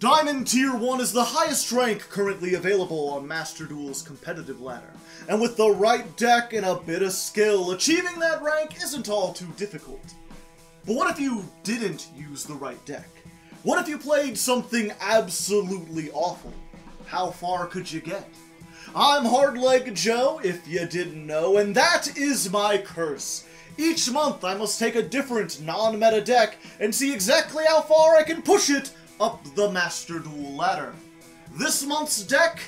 Diamond Tier 1 is the highest rank currently available on Master Duel's competitive ladder, and with the right deck and a bit of skill, achieving that rank isn't all too difficult. But what if you didn't use the right deck? What if you played something absolutely awful? How far could you get? I'm Hardleg Joe, if you didn't know, and that is my curse. Each month I must take a different non-meta deck and see exactly how far I can push it up the Master Duel ladder. This month's deck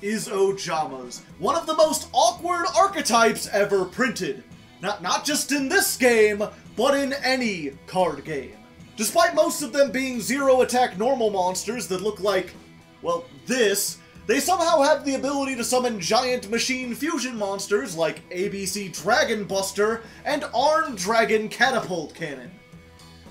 is Ojama's, one of the most awkward archetypes ever printed. Not just in this game, but in any card game. Despite most of them being zero-attack normal monsters that look like, well, this, they somehow have the ability to summon giant machine fusion monsters like ABC Dragon Buster and Armed Dragon Catapult Cannon.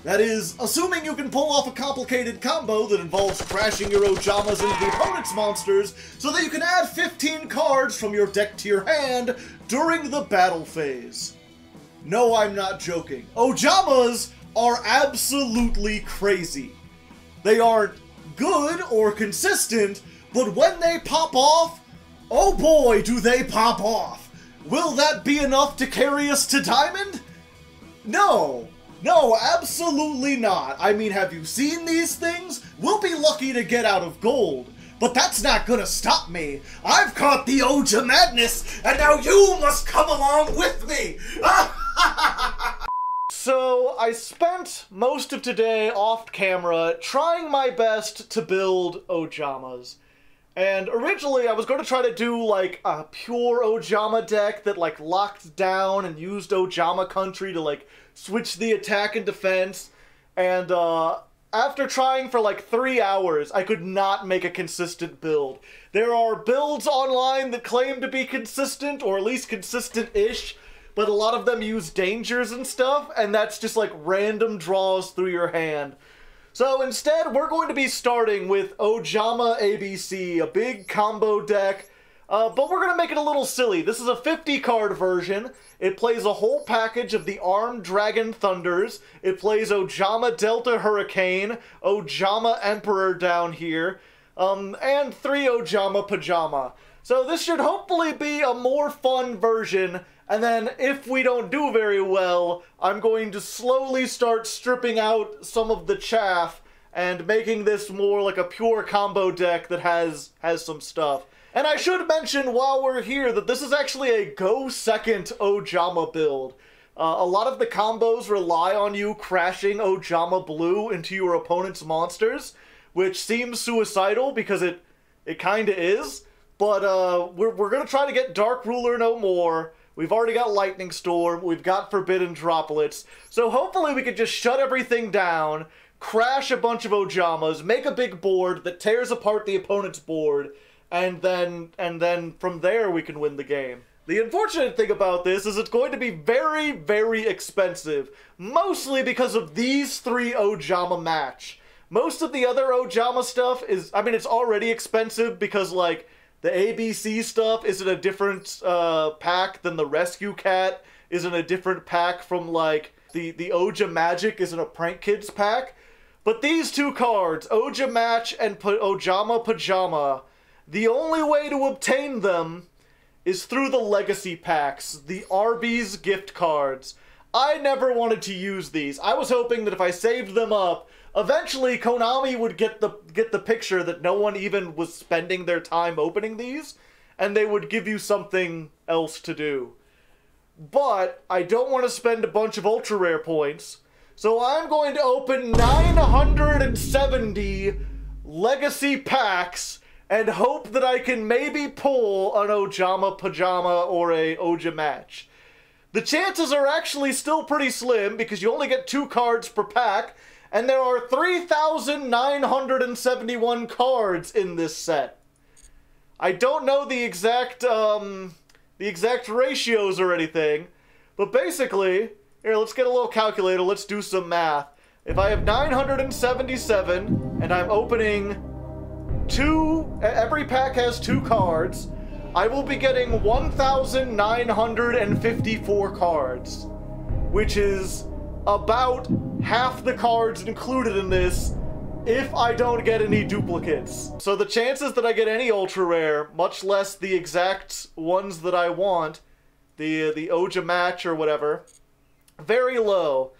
That is, assuming you can pull off a complicated combo that involves crashing your Ojamas into the opponent's monsters so that you can add 15 cards from your deck to your hand during the battle phase. No, I'm not joking. Ojamas are absolutely crazy. They aren't good or consistent, but when they pop off, oh boy, do they pop off! Will that be enough to carry us to Diamond? No! No, absolutely not! I mean, have you seen these things? We'll be lucky to get out of Gold, but that's not gonna stop me! I've caught the Ojama madness, and now you must come along with me! So, I spent most of today off-camera trying my best to build Ojamas. And originally, I was going to try to do, like, a pure Ojama deck that, like, locked down and used Ojama Country to, like, switch the attack and defense. And, after trying for, like, 3 hours, I could not make a consistent build. There are builds online that claim to be consistent, or at least consistent-ish, but a lot of them use dangers and stuff, and that's just, like, random draws through your hand. So instead, we're going to be starting with Ojama ABC, a big combo deck, but we're going to make it a little silly. This is a 50-card version. It plays a whole package of the Armed Dragon Thunders. It plays Ojama Delta Hurricane, Ojama Emperor down here, and 3 Ojama Pajama. So this should hopefully be a more fun version. And then, if we don't do very well, I'm going to slowly start stripping out some of the chaff and making this more like a pure combo deck that has some stuff. And I should mention while we're here that this is actually a go second Ojama build. A lot of the combos rely on you crashing Ojama Blue into your opponent's monsters, which seems suicidal because it kinda is. But we're gonna try to get Dark Ruler No More. We've already got Lightning Storm, we've got Forbidden Droplets, so hopefully we can just shut everything down, crash a bunch of Ojamas, make a big board that tears apart the opponent's board, and then from there we can win the game. The unfortunate thing about this is it's going to be very, very expensive, mostly because of these 3 Ojama Match. Most of the other Ojama stuff is, I mean, it's already expensive because, like, the ABC stuff is in a different pack than the Rescue Cat, is in a different pack from, like, the Ojama Magic is in a Prank Kids pack. But these 2 cards, Ojama Match and Ojama Pajama, the only way to obtain them is through the Legacy packs, the Arby's gift cards. I never wanted to use these. I was hoping that if I saved them up, eventually Konami would get the picture that no one even was spending their time opening these, and they would give you something else to do. But I don't want to spend a bunch of ultra rare points, so I'm going to open 970 Legacy packs and hope that I can maybe pull an Ojama Pajama or a Ojama Match. The chances are actually still pretty slim because you only get 2 cards per pack, and there are 3,971 cards in this set. I don't know the exact ratios or anything, but basically, here, let's get a little calculator, let's do some math. If I have 977, and I'm opening 2, every pack has 2 cards, I will be getting 1,954 cards, which is about half the cards included in this if I don't get any duplicates. So the chances that I get any ultra rare, much less the exact ones that I want, the Ojama Match or whatever, very low.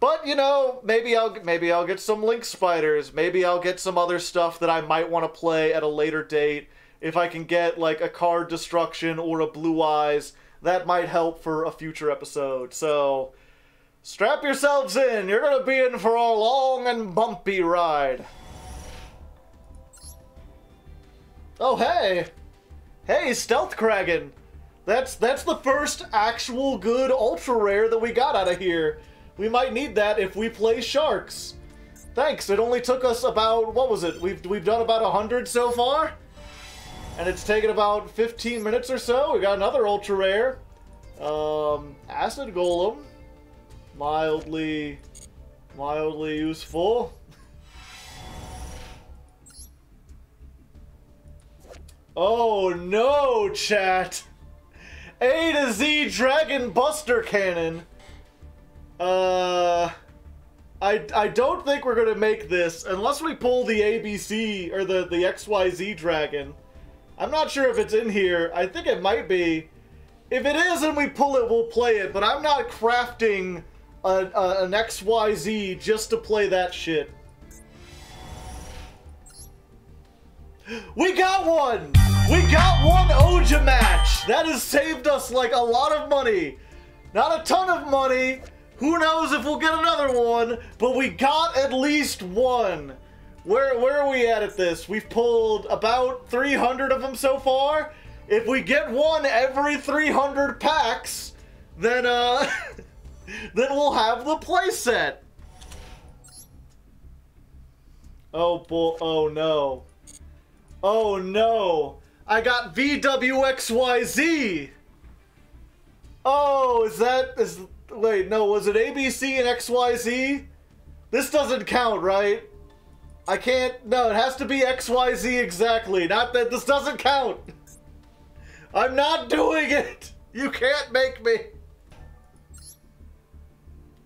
But, you know, maybe I'll get some Link Spiders. Maybe I'll get some other stuff that I might want to play at a later date. If I can get, like, a Card Destruction or a Blue Eyes, that might help for a future episode. So, strap yourselves in. You're going to be in for a long and bumpy ride. Oh, hey. Hey, Stealth Kraken. That's the first actual good ultra rare that we got out of here. We might need that if we play Sharks. Thanks, it only took us about, what was it? We've done about 100 so far? And it's taken about 15 minutes or so. We got another ultra rare. Acid Golem. Mildly useful. Oh no, chat! A to Z Dragon Buster Cannon. I don't think we're gonna make this unless we pull the ABC or the XYZ Dragon. I'm not sure if it's in here. I think it might be. If it is and we pull it, we'll play it, but I'm not crafting an XYZ just to play that shit. We got one! We got one Ojama Match! That has saved us like a lot of money. Not a ton of money. Who knows if we'll get another one, but we got at least one. Where are we at this? We've pulled about 300 of them so far. If we get one every 300 packs, then then we'll have the playset. Oh boy, oh no. Oh no. I got VWXYZ. Oh, is wait, no, was it ABC and XYZ? This doesn't count, right? I can't, no, it has to be XYZ exactly. Not that this doesn't count. I'm not doing it. You can't make me.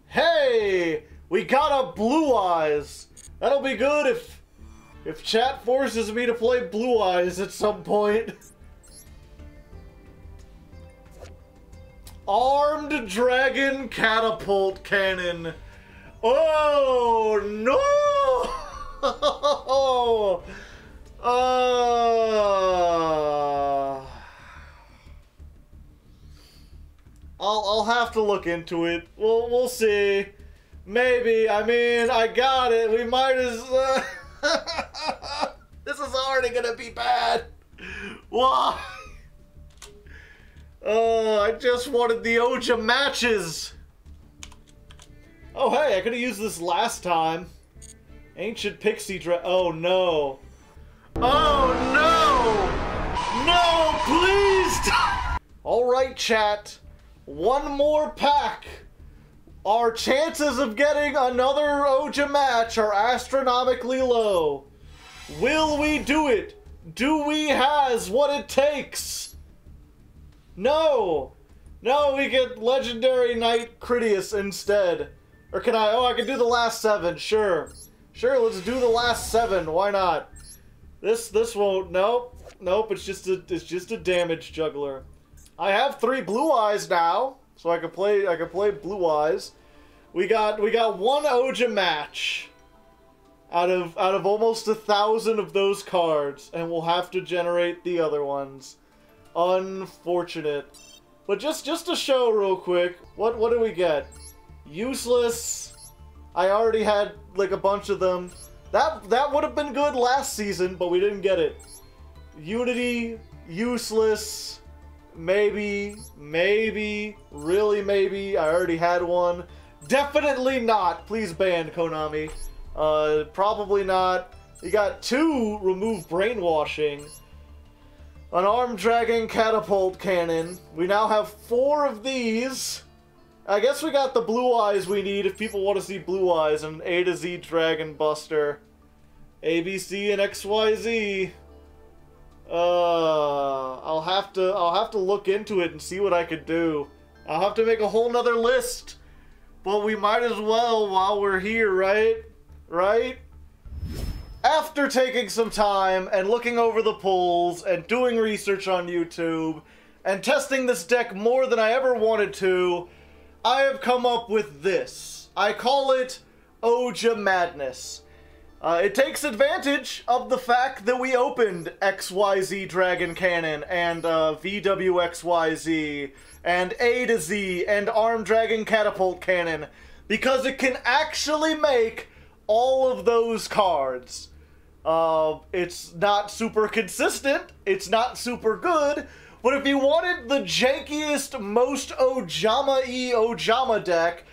Hey, we got a Blue Eyes. That'll be good if chat forces me to play Blue Eyes at some point. Armed Dragon Catapult Cannon. Oh no! I'll have to look into it. We'll see. Maybe. I mean, I got it. We might as this is already gonna be bad. Why? I just wanted the Ojama matches. Oh, hey, I could have used this last time. Ancient Pixie oh, no. Oh, no! No, please! All right, chat. One more pack. Our chances of getting another Ojama match are astronomically low. Will we do it? Do we has what it takes? No! No, we get Legendary Knight Critias instead. Or can I? Oh, I can do the last 7, sure. Sure, let's do the last 7, why not? This won't, nope. Nope, it's just a damage juggler. I have 3 Blue Eyes now, so I can play Blue Eyes. We got one Ojama match out of almost 1,000 of those cards, and we'll have to generate the other ones. Unfortunate. But just to show real quick, what do we get? Useless. I already had like a bunch of them. That would have been good last season, but we didn't get it. Unity, useless, maybe, really maybe. I already had one. Definitely not. Please ban Konami. Probably not. You got 2 remove brainwashing. An Armed Dragon Catapult Cannon. We now have 4 of these. I guess we got the Blue Eyes we need if people want to see Blue Eyes. And A to Z Dragon Buster. ABC and XYZ. I'll have to look into it and see what I could do. I'll have to make a whole nother list. But we might as well while we're here, right? Right? after taking some time and looking over the pulls and doing research on YouTube and testing this deck more than I ever wanted to, I have come up with this. I call it Ojama Madness. It takes advantage of the fact that we opened XYZ Dragon Cannon and VWXYZ and A to Z and Armed Dragon Catapult Cannon, because it can actually make all of those cards. It's not super consistent, it's not super good, but if you wanted the jankiest, most Ojama-y Ojama deck,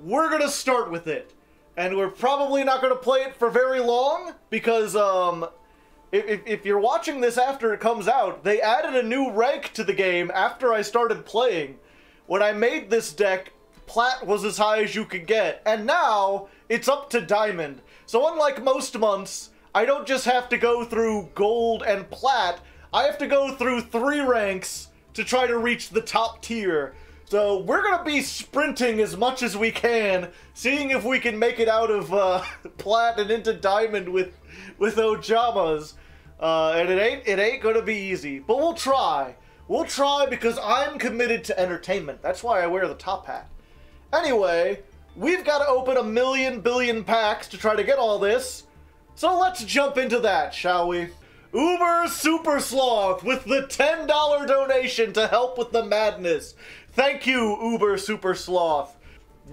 we're gonna start with it. And we're probably not gonna play it for very long, because if you're watching this after it comes out, they added a new rank to the game after I started playing. When I made this deck, Plat was as high as you could get, and now it's up to Diamond. So unlike most months, I don't just have to go through Gold and Plat, I have to go through 3 ranks to try to reach the top tier. So we're gonna be sprinting as much as we can, seeing if we can make it out of Plat and into Diamond with Ojamas. And it ain't gonna be easy, but we'll try. We'll try, because I'm committed to entertainment. That's why I wear the top hat. Anyway, we've got to open a million billion packs to try to get all this, so let's jump into that, shall we? Uber Super Sloth with the $10 donation to help with the madness. Thank you, Uber Super Sloth.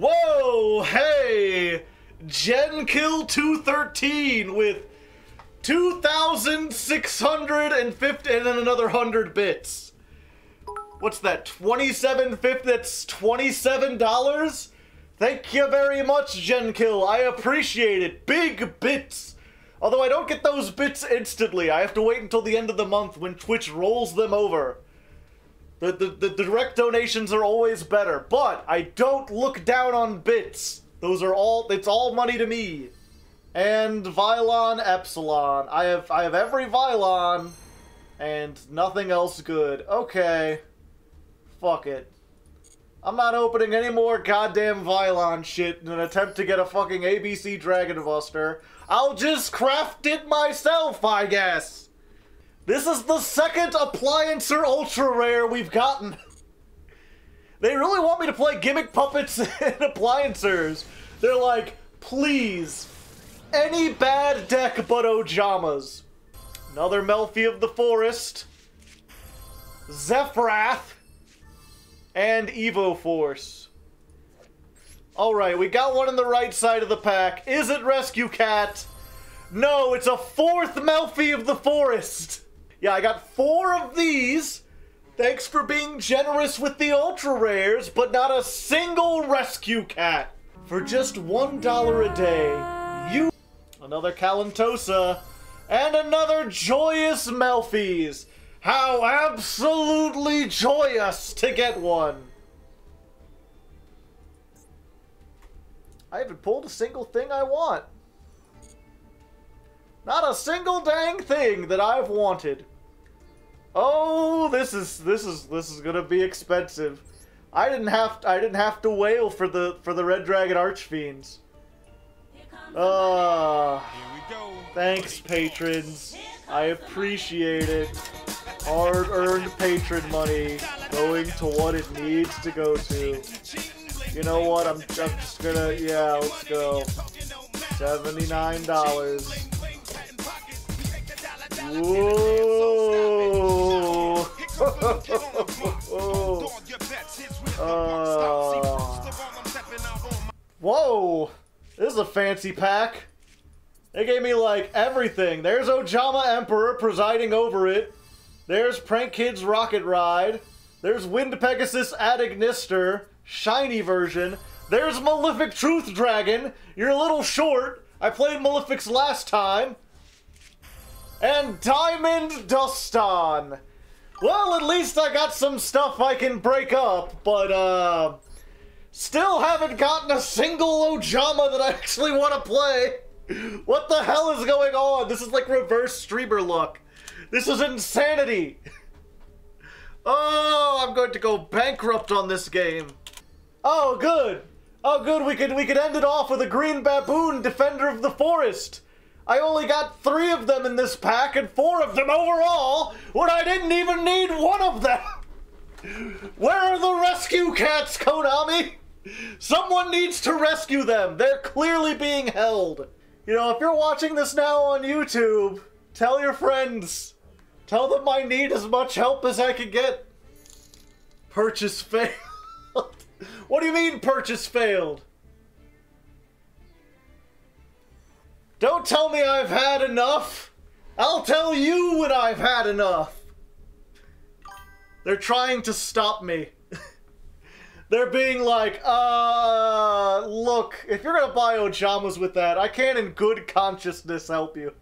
Whoa, hey! GenKill213 with 2,650 and then another 100 bits. What's that, 27.50? That's $27? Thank you very much, GenKill. I appreciate it. Big bits. Although I don't get those bits instantly. I have to wait until the end of the month when Twitch rolls them over. The direct donations are always better, but I don't look down on bits. Those are all, it's all money to me. And Vylon Epsilon. I have every Vylon and nothing else good. Okay. Fuck it. I'm not opening any more goddamn Vylon shit in an attempt to get a fucking ABC Dragon Buster. I'll just craft it myself, I guess. This is the second Appliancer Ultra Rare we've gotten. They really want me to play Gimmick Puppets and Appliancers. They're like, please, any bad deck but Ojamas. Another Melffy of the Forest. Zephrath. And Evo Force. Alright, we got one on the right side of the pack. Is it Rescue Cat? No, it's a 4th Melffy of the Forest. Yeah, I got 4 of these. Thanks for being generous with the ultra rares, but not a single Rescue Cat. For just $1 a day, you... Another Kalantosa. And another Joyous Melfies. How absolutely joyous to get one! I haven't pulled a single thing I want. Not a single dang thing that I've wanted. Oh, this is gonna be expensive. I didn't have to wail for the Red Dragon Archfiends. Thanks, patrons. I appreciate it. Hard-earned patron money going to what it needs to go to. You know what? I'm just gonna, yeah, let's go. $79. Whoa! Whoa! This is a fancy pack. They gave me, like, everything. There's Ojama Emperor presiding over it. There's Prank Kids Rocket Ride. There's Wind Pegasus Adagnister, shiny version. There's Malefic Truth Dragon. You're a little short. I played Malefic's last time. And Diamond Duston. Well, at least I got some stuff I can break up, but, still haven't gotten a single Ojama that I actually want to play. What the hell is going on? This is like reverse streamer luck. This is insanity. Oh, I'm going to go bankrupt on this game. Oh, good. Oh, good. We could end it off with a green baboon, Defender of the Forest. I only got 3 of them in this pack and 4 of them overall when I didn't even need one of them. Where are the rescue cats, Konami? Someone needs to rescue them. They're clearly being held. You know, if you're watching this now on YouTube, tell your friends. Tell them I need as much help as I can get. Purchase failed. What do you mean purchase failed? Don't tell me I've had enough. I'll tell you when I've had enough. They're trying to stop me. They're being like, look, if you're gonna buy Ojamas with that, I can't in good consciousness help you.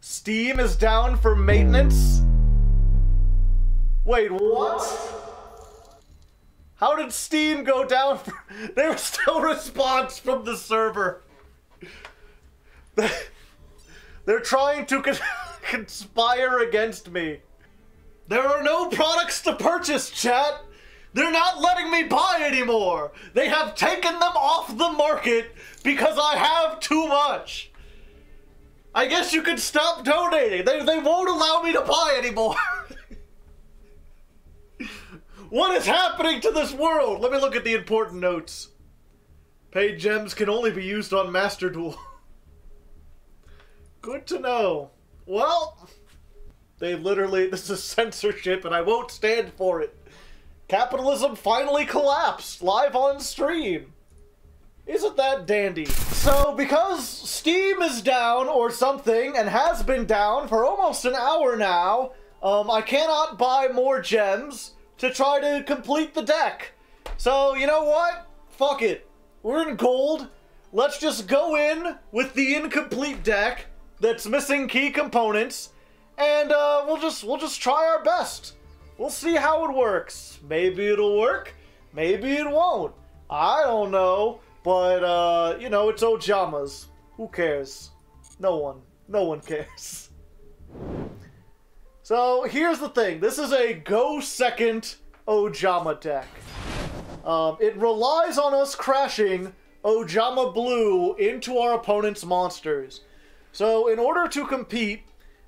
Steam is down for maintenance? Wait, what? How did Steam go down for... There's still response from the server. They're trying to conspire against me. There are no products to purchase, chat. They're not letting me buy anymore. They have taken them off the market because I have too much. I guess you could stop donating. They won't allow me to buy anymore. What is happening to this world? Let me look at the important notes. Paid gems can only be used on Master Duel. Good to know. Well, they literally... This is censorship and I won't stand for it. Capitalism finally collapsed live on stream. Isn't that dandy? So, because Steam is down or something, and has been down for almost an hour now, I cannot buy more gems to try to complete the deck. So, you know what? Fuck it. We're in gold. Let's just go in with the incomplete deck that's missing key components, and we'll just try our best. We'll see how it works. Maybe it'll work. Maybe it won't. I don't know. But, you know, it's Ojamas. Who cares? No one cares. So, here's the thing. This is a go second Ojama deck. It relies on us crashing Ojama Blue into our opponent's monsters. So, in order to compete,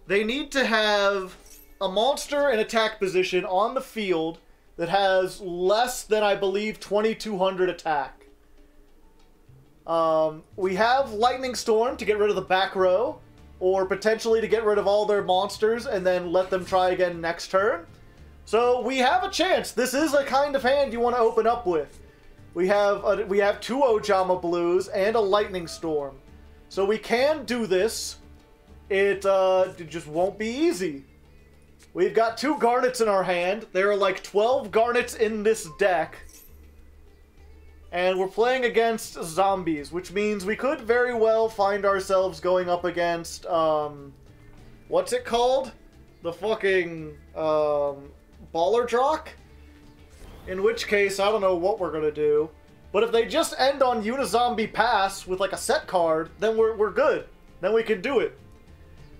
they need to have a monster in attack position on the field that has less than, I believe, 2200 attack. We have Lightning Storm to get rid of the back row, or potentially to get rid of all their monsters and then let them try again next turn. So we have a chance. This is a kind of hand you want to open up with. We have 2 Ojama Blues and a Lightning Storm. So we can do this. It just won't be easy. We've got 2 Garnets in our hand. There are like 12 Garnets in this deck. And we're playing against zombies, which means we could very well find ourselves going up against, what's it called? The fucking, Ballardrock? In which case, I don't know what we're gonna do. But if they just end on Unizombie Pass with, like, a set card, then we're good. Then we can do it.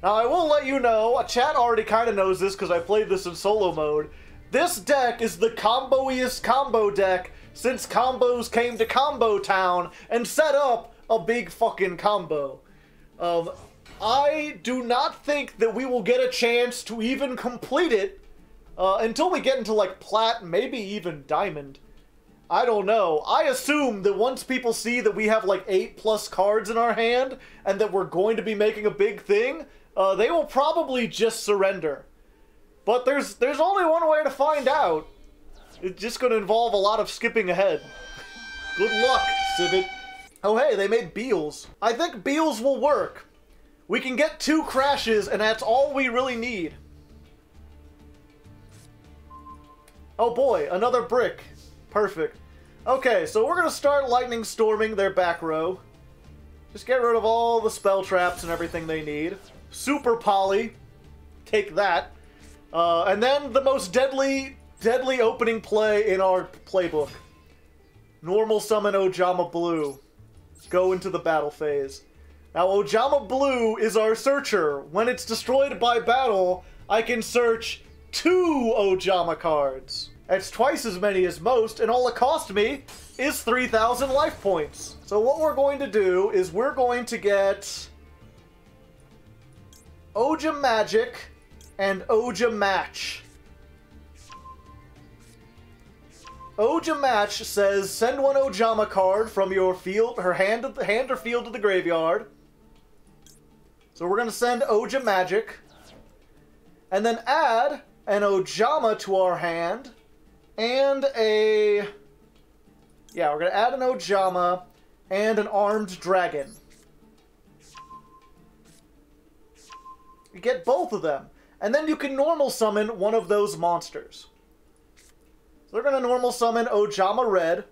Now, I will let you know, chat already kind of knows this because I played this in solo mode. This deck is the combo-iest combo deck since combos came to Combo Town and set up a big fucking combo. I do not think that we will get a chance to even complete it until we get into like plat, maybe even diamond. I don't know. I assume that once people see that we have like 8+ cards in our hand and that we're going to be making a big thing, they will probably just surrender. But there's only one way to find out. It's just going to involve a lot of skipping ahead. Good luck, Civet. Oh hey, they made Beals. I think Beals will work. We can get 2 crashes and that's all we really need. Oh boy, another brick. Perfect. Okay, so we're going to start Lightning Storming their back row. Just get rid of all the spell traps and everything they need. Super Poly. Take that. And then the most deadly opening play in our playbook. Normal summon Ojama Blue. Go into the battle phase. Now Ojama Blue is our searcher. When it's destroyed by battle, I can search 2 Ojama cards. It's twice as many as most, and all it cost me is 3,000 life points. So what we're going to do is we're going to get Ojama Magic and Ojama Match. Ojama Match says, send one Ojama card from your field, her hand or field to the graveyard. So we're going to send Ojama Magic. And then add an Ojama to our hand. And a... yeah, we're going to add an Ojama and an Armed Dragon. You get both of them. And then you can normal summon one of those monsters. They're going to normal summon Ojama Red.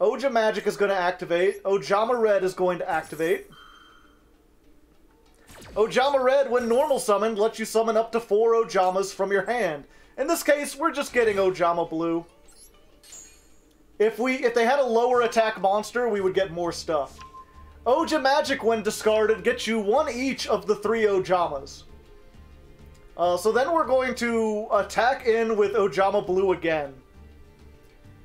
Ojama Magic is going to activate. Ojama Red is going to activate. Ojama Red, when normal summoned, lets you summon up to 4 Ojamas from your hand. In this case, we're just getting Ojama Blue. If they had a lower attack monster, we would get more stuff. Ojama Magic, when discarded, gets you one each of the 3 Ojamas. So then we're going to attack in with Ojama Blue again.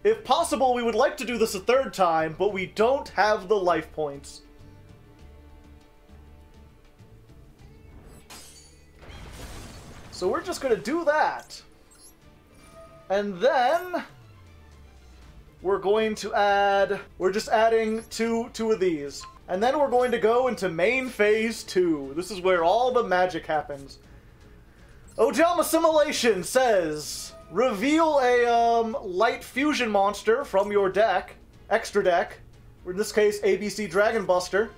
If possible, we would like to do this a third time, but we don't have the life points. So we're just going to do that. And then we're going to add... we're just adding two of these. And then we're going to go into main phase 2. This is where all the magic happens. Ojama Simulation says, reveal a light fusion monster from your deck, extra deck, or in this case ABC Dragon Buster.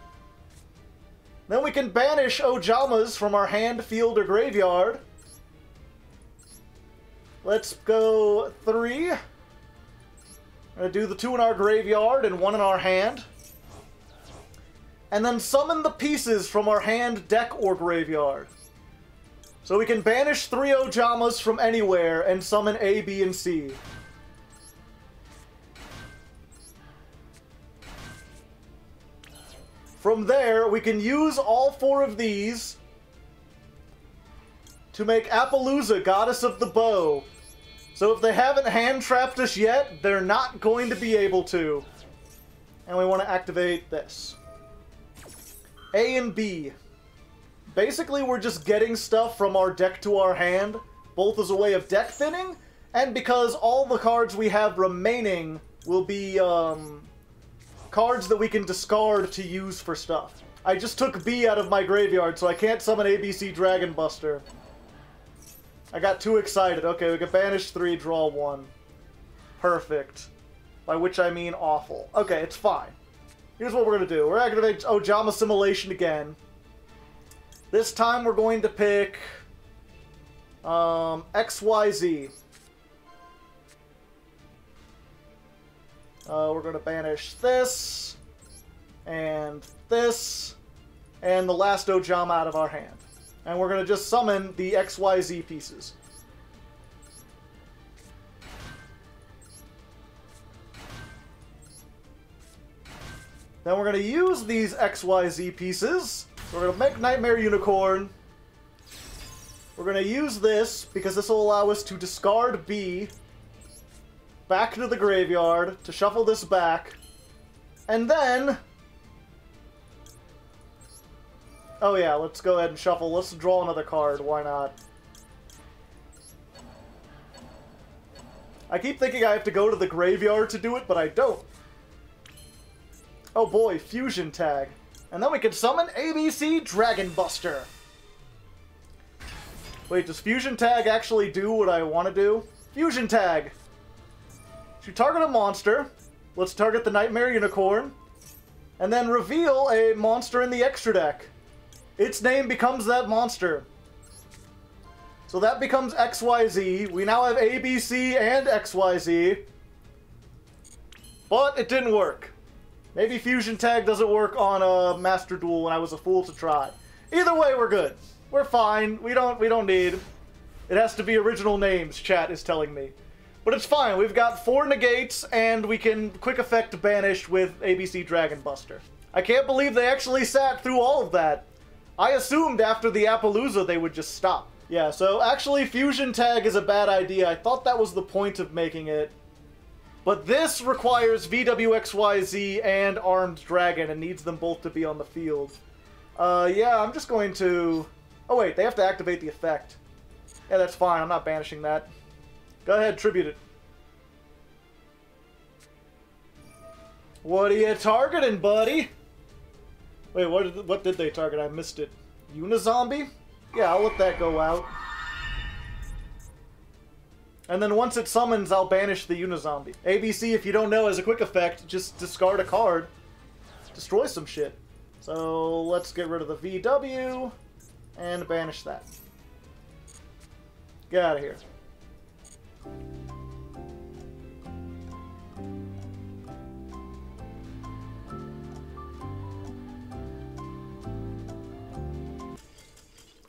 Then we can banish Ojamas from our hand, field, or graveyard. Let's go 3. I'm gonna do the 2 in our graveyard and 1 in our hand. And then summon the pieces from our hand, deck, or graveyard. So we can banish 3 Ojamas from anywhere and summon A, B, and C. From there, we can use all 4 of these to make Appaloosa Goddess of the Bow. So if they haven't hand-trapped us yet, they're not going to be able to. And we want to activate this. A and B. Basically, we're just getting stuff from our deck to our hand, both as a way of deck thinning, and because all the cards we have remaining will be cards that we can discard to use for stuff. I just took B out of my graveyard, so I can't summon ABC Dragon Buster. I got too excited. Okay, we can banish 3, draw 1. Perfect. By which I mean awful. Okay, it's fine. Here's what we're going to do. We're activating Ojama Simulation again. This time we're going to pick XYZ. We're going to banish this, and this, and the last Ojama out of our hand. And we're going to just summon the XYZ pieces. Then we're going to use these XYZ pieces. We're going to make Nightmare Unicorn. We're going to use this, because this will allow us to discard B back to the graveyard, to shuffle this back. And then... oh yeah, let's go ahead and shuffle. Let's draw another card. Why not? I keep thinking I have to go to the graveyard to do it, but I don't. Oh boy, Fusion Tag. And then we can summon ABC Dragon Buster. Wait, does Fusion Tag actually do what I want to do? Fusion Tag. To target a monster, let's target the Nightmare Unicorn, and then reveal a monster in the extra deck. Its name becomes that monster. So that becomes XYZ. We now have ABC and XYZ. But it didn't work. Maybe Fusion Tag doesn't work on a Master Duel, and I was a fool to try. Either way, we're good. We're fine. We don't need... it has to be original names, chat is telling me. But it's fine. We've got 4 negates, and we can quick effect banish with ABC Dragon Buster. I can't believe they actually sat through all of that. I assumed after the Appaloosa they would just stop. Yeah, so actually Fusion Tag is a bad idea. I thought that was the point of making it. But this requires VWXYZ and Armed Dragon and needs them both to be on the field. Yeah, I'm just going to... Oh wait, they have to activate the effect. Yeah, that's fine. I'm not banishing that. Go ahead, tribute it. What are you targeting, buddy? Wait, what did they target? I missed it. Unizombie? Yeah, I'll let that go out. And then once it summons, I'll banish the Unizombie. ABC, if you don't know, as a quick effect, just discard a card. Destroy some shit. So let's get rid of the VW and banish that. Get out of here.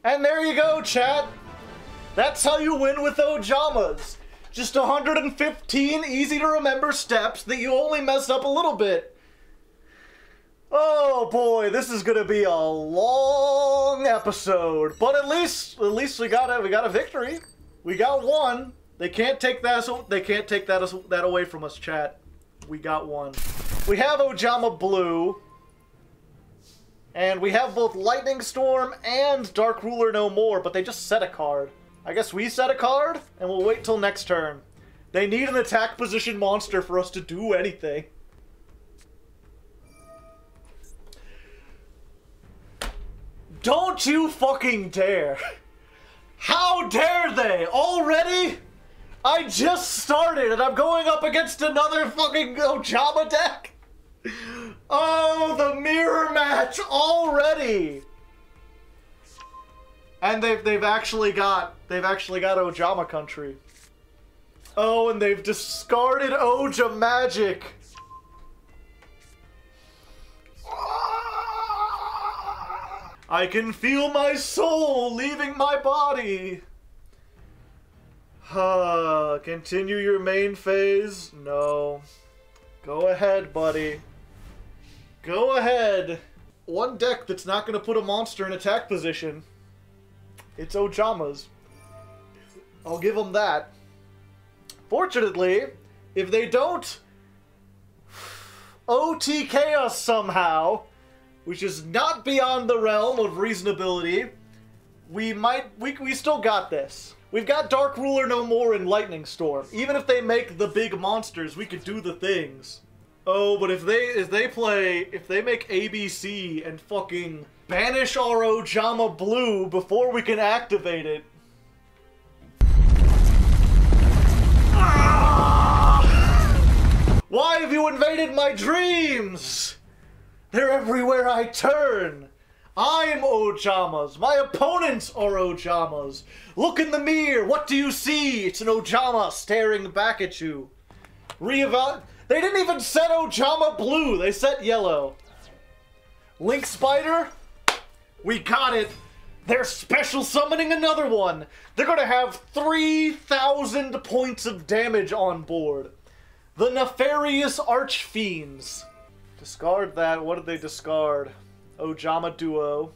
And there you go, chat. That's how you win with Ojamas. Just 115 easy to remember steps that you only messed up a little bit. Oh boy, this is gonna be a long episode. But at least we got a victory. We got one. They can't take that away from us, chat. We got one. We have Ojama Blue. And we have both Lightning Storm and Dark Ruler No More, but they just set a card. I guess we set a card, and we'll wait till next turn. They need an attack position monster for us to do anything. Don't you fucking dare. How dare they? Already? I just started, and I'm going up against another fucking Ojama deck? Oh, the mirror match already! And they've actually got Ojama Country. Oh, and they've discarded Ojama Magic. I can feel my soul leaving my body. Continue your main phase? No. Go ahead, buddy. Go ahead. One deck that's not going to put a monster in attack position. It's Ojama's. I'll give them that. Fortunately, if they don't OTK us somehow, which is not beyond the realm of reasonability, we still got this. We've got Dark Ruler No More and Lightning Storm. Even if they make the big monsters, we could do the things. Oh, but if they make ABC and fucking banish our Ojama Blue before we can activate it. Ah! Why have you invaded my dreams? They're everywhere I turn. I'm Ojamas. My opponents are Ojamas. Look in the mirror. What do you see? It's an Ojama staring back at you. Reevaluate. They didn't even set Ojama Blue, they set yellow. Link Spider, we got it. They're special summoning another one. They're gonna have 3,000 points of damage on board. The Nefarious Archfiends. Discard that, what did they discard? Ojama Duo,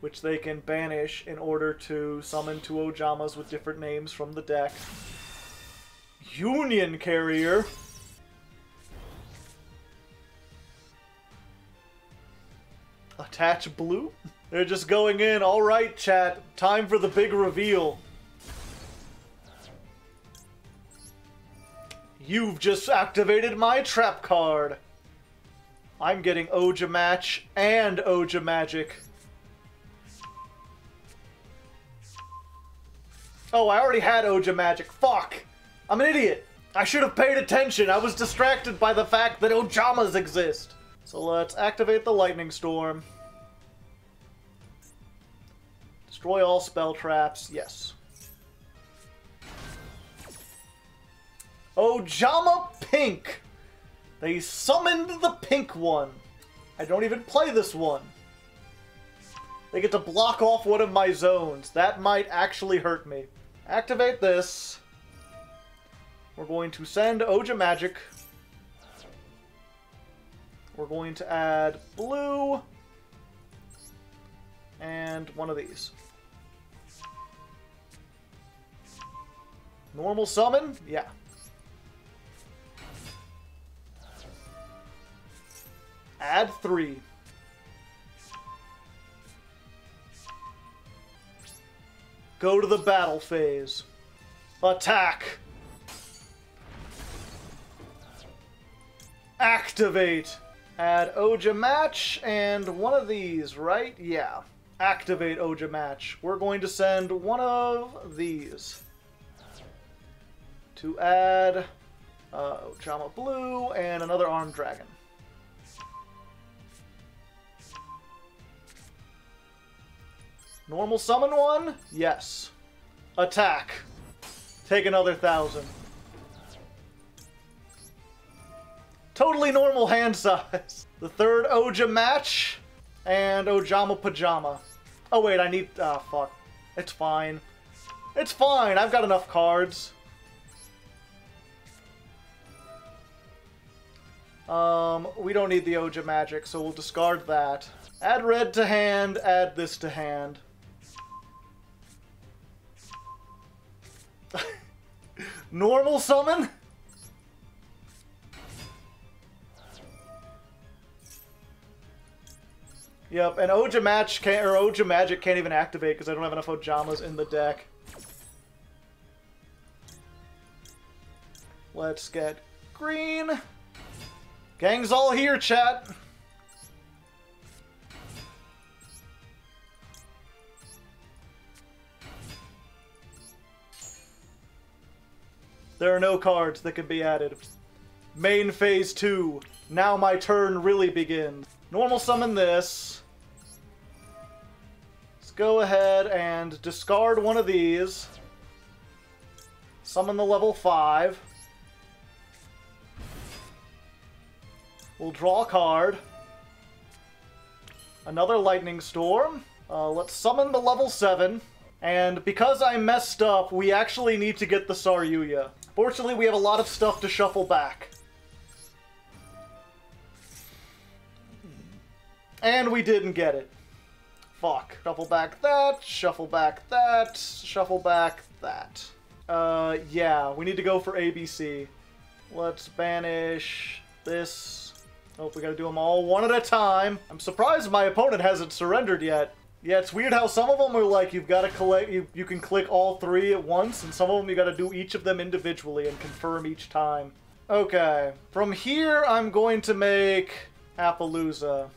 which they can banish in order to summon two Ojamas with different names from the deck. Union Carrier. Attach blue? They're just going in. All right, chat. Time for the big reveal. You've just activated my trap card. I'm getting Ojama Match and Ojama Magic. Oh, I already had Ojama Magic. Fuck! I'm an idiot. I should have paid attention. I was distracted by the fact that Ojamas exist. So let's activate the Lightning Storm. Destroy all spell traps. Yes. Ojama Pink! They summoned the pink one. I don't even play this one. They get to block off one of my zones. That might actually hurt me. Activate this. We're going to send Ojama Magic. We're going to add blue and one of these. Normal summon? Yeah. Add 3. Go to the battle phase. Attack. Activate. Add Ojama Match and one of these, right? Yeah. Activate Ojama Match. We're going to send one of these to add Ojama Blue and another Armed Dragon. Normal summon one? Yes. Attack. Take another 1,000. Totally normal hand size. The third Ojama Match and Ojama Pajama. Oh wait, I need... ah, fuck. It's fine. It's fine. I've got enough cards. We don't need the Ojama Magic, so we'll discard that. Add red to hand, add this to hand. Normal summon? Yep, and Ojama Match can't, or Ojama Magic can't even activate because I don't have enough Ojamas in the deck. Let's get green. Gang's all here, chat. There are no cards that can be added. Main phase 2. Now my turn really begins. Normal summon this. Let's go ahead and discard one of these. Summon the level 5. We'll draw a card. Another Lightning Storm. Let's summon the level 7. And because I messed up, we actually need to get the Saryuja. Fortunately, we have a lot of stuff to shuffle back. And we didn't get it. Fuck. Shuffle back that, shuffle back that, shuffle back that. Yeah, we need to go for ABC. Let's banish this. Oh, we gotta do them all one at a time. I'm surprised my opponent hasn't surrendered yet. Yeah, it's weird how some of them are like, you've got to collect, you can click all 3 at once, and some of them you got to do each of them individually and confirm each time. Okay, from here I'm going to make Appaloosa.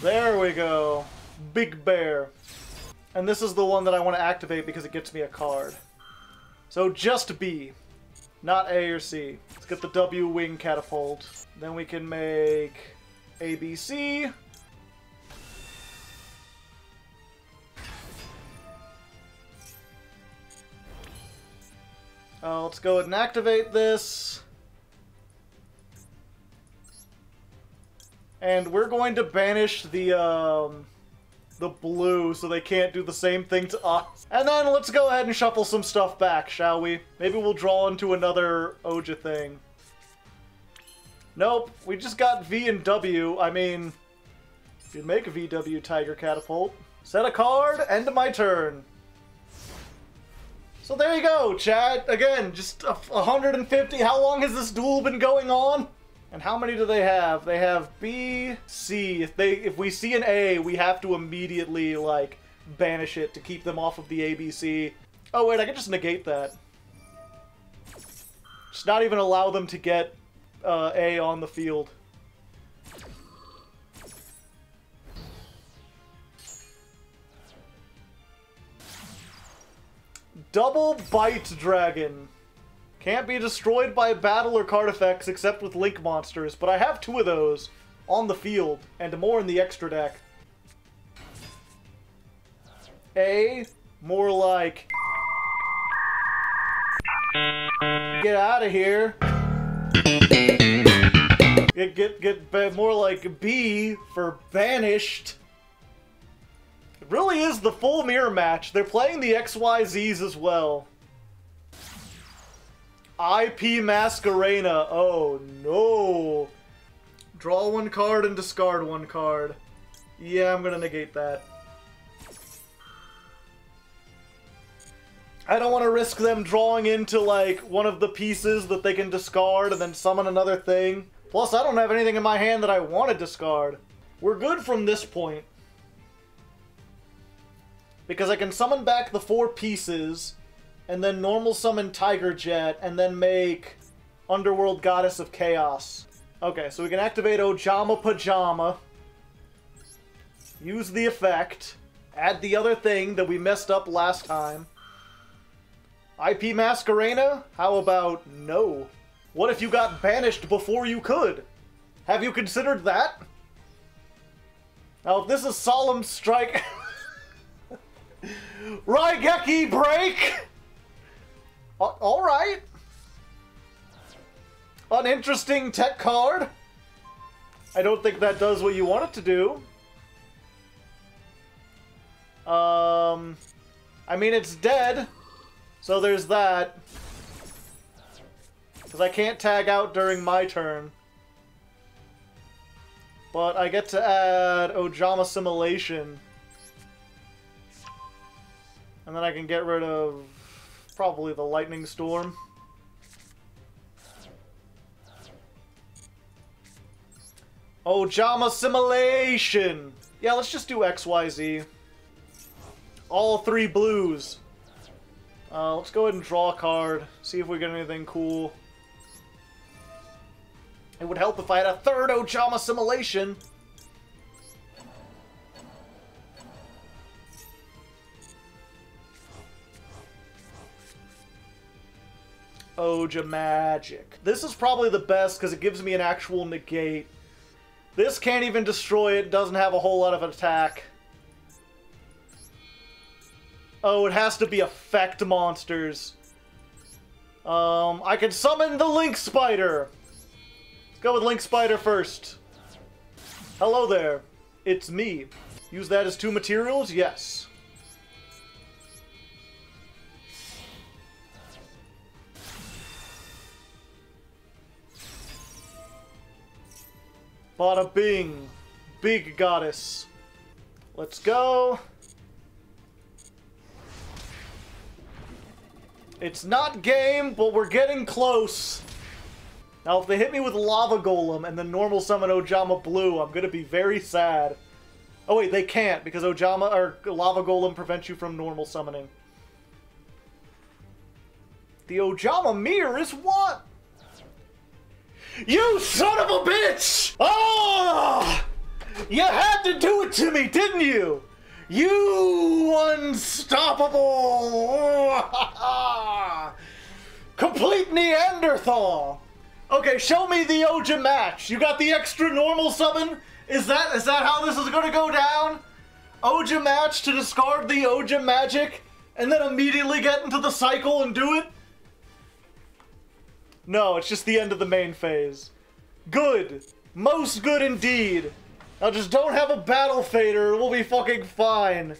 There we go. Big Bear. And this is the one that I want to activate because it gets me a card. So just B. Not A or C. Let's get the W Wing Catapult. Then we can make ABC. Let's go ahead and activate this. And we're going to banish the blue so they can't do the same thing to us. And then let's go ahead and shuffle some stuff back, shall we? Maybe we'll draw into another Oja thing. Nope, we just got V and W. I mean, you make a VW Tiger Catapult. Set a card, end of my turn. So there you go, chat. Again, just 150. How long has this duel been going on? And how many do they have? They have B, C. If we see an A, we have to immediately, like, banish it to keep them off of the ABC. Oh, wait, I can just negate that. Just not even allow them to get A on the field. Double Bite Dragon. Can't be destroyed by battle or card effects except with link monsters, but I have 2 of those on the field, and more in the extra deck. A, more like... Get out of here. Get more like B for banished. It really is the full mirror match. They're playing the XYZs as well. IP Masquerena. Oh no. Draw one card and discard one card. Yeah, I'm gonna negate that. I don't want to risk them drawing into, like, one of the pieces that they can discard and then summon another thing. Plus, I don't have anything in my hand that I want to discard. We're good from this point. Because I can summon back the four pieces, and then normal summon Tiger Jet, and then make Underworld Goddess of Chaos. Okay, so we can activate Ojama Pajama. Use the effect. Add the other thing that we messed up last time. IP Masquerena? How about no? What if you got banished before you could? Have you considered that? Now if this is Solemn Strike... Raigeki Break! Alright. An interesting tech card. I don't think that does what you want it to do. I mean, it's dead. So there's that. Because I can't tag out during my turn. But I get to add Ojama Simulation. And then I can get rid of probably the Lightning Storm. Ojama Simulation! Yeah, let's just do XYZ. All three blues. Let's go ahead and draw a card, see if we get anything cool. It would help if I had a third Ojama Assimilation. Ojama Magic. This is probably the best because it gives me an actual negate. This can't even destroy it, doesn't have a whole lot of attack. Oh, it has to be effect monsters. I can summon the Link Spider. Let's go with Link Spider first. Hello there. It's me. Use that as two materials? Yes. Bada bing. Big goddess. Let's go. It's not game, but we're getting close. Now, if they hit me with Lava Golem and then normal summon Ojama Blue, I'm gonna be very sad. Oh wait, they can't because Ojama or Lava Golem prevents you from normal summoning. The Ojama Mirror is what? You son of a bitch! Oh! You had to do it to me, didn't you? You unstoppable! Complete Neanderthal! Okay, show me the Ojama Match. You got the extra normal summon? Is that how this is gonna go down? Ojama Match to discard the Ojama Magic and then immediately get into the cycle and do it? No, it's just the end of the main phase. Good! Most good indeed! Now just don't have a battle fader, we'll be fucking fine.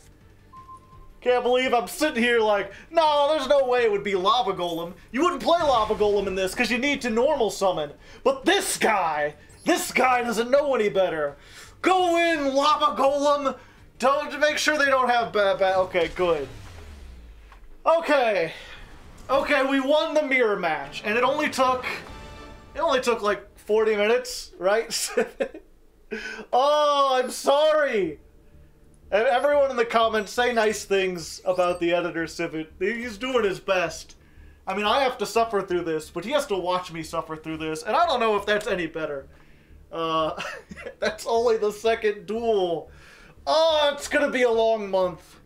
Can't believe I'm sitting here like, no, there's no way it would be Lava Golem. You wouldn't play Lava Golem in this because you need to normal summon. But this guy doesn't know any better. Go in, Lava Golem! Don't make sure they don't have bad. Okay, good. Okay, we won the mirror match, and it only took like 40 minutes, right? Oh, I'm sorry! And everyone in the comments, say nice things about the editor, Civet. He's doing his best. I mean, I have to suffer through this, but he has to watch me suffer through this, and I don't know if that's any better. That's only the second duel. Oh, it's gonna be a long month.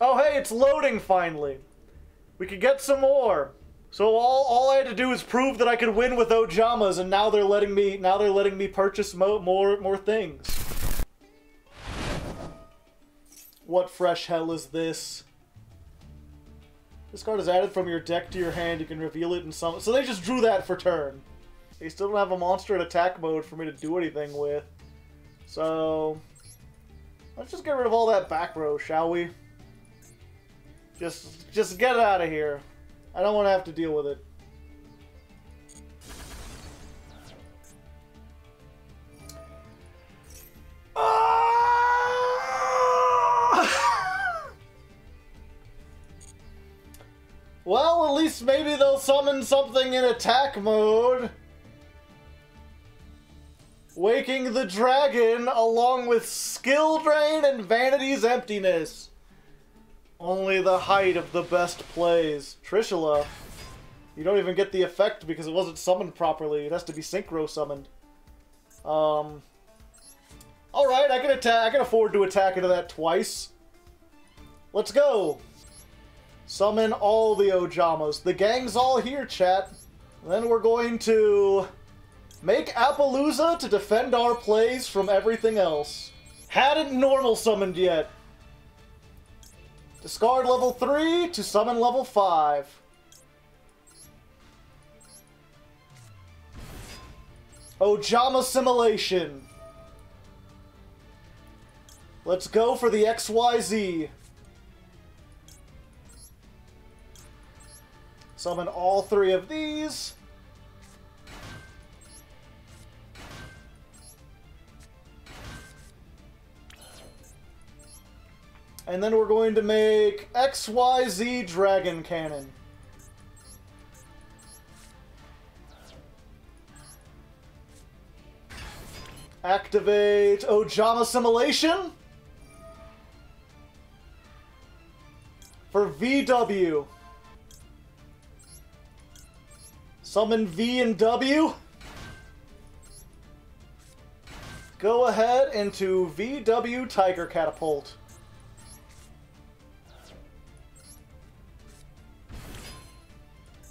Oh, hey, it's loading finally. We could get some more. So all I had to do is prove that I could win with Ojamas, and now they're letting me purchase more things. What fresh hell is this? This card is added from your deck to your hand. You can reveal it in some. So they just drew that for turn. They still don't have a monster in attack mode for me to do anything with. So let's just get rid of all that back row, shall we? Just get it out of here. I don't want to have to deal with it. Well, at least maybe they'll summon something in attack mode. Waking the Dragon along with Skill Drain and Vanity's Emptiness. Only the height of the best plays. Trishula. You don't even get the effect because it wasn't summoned properly. It has to be synchro summoned. Alright, I can afford to attack into that twice. Let's go. Summon all the Ojamas. The gang's all here, chat. And then we're going to make Appaloosa to defend our plays from everything else. Hadn't normal summoned yet. Discard level 3 to summon level 5. Ojama Simulation. Let's go for the XYZ. Summon all three of these. And then we're going to make XYZ Dragon Cannon. Activate Ojama Assimilation for VW. Summon V and W. Go ahead into VW Tiger Catapult.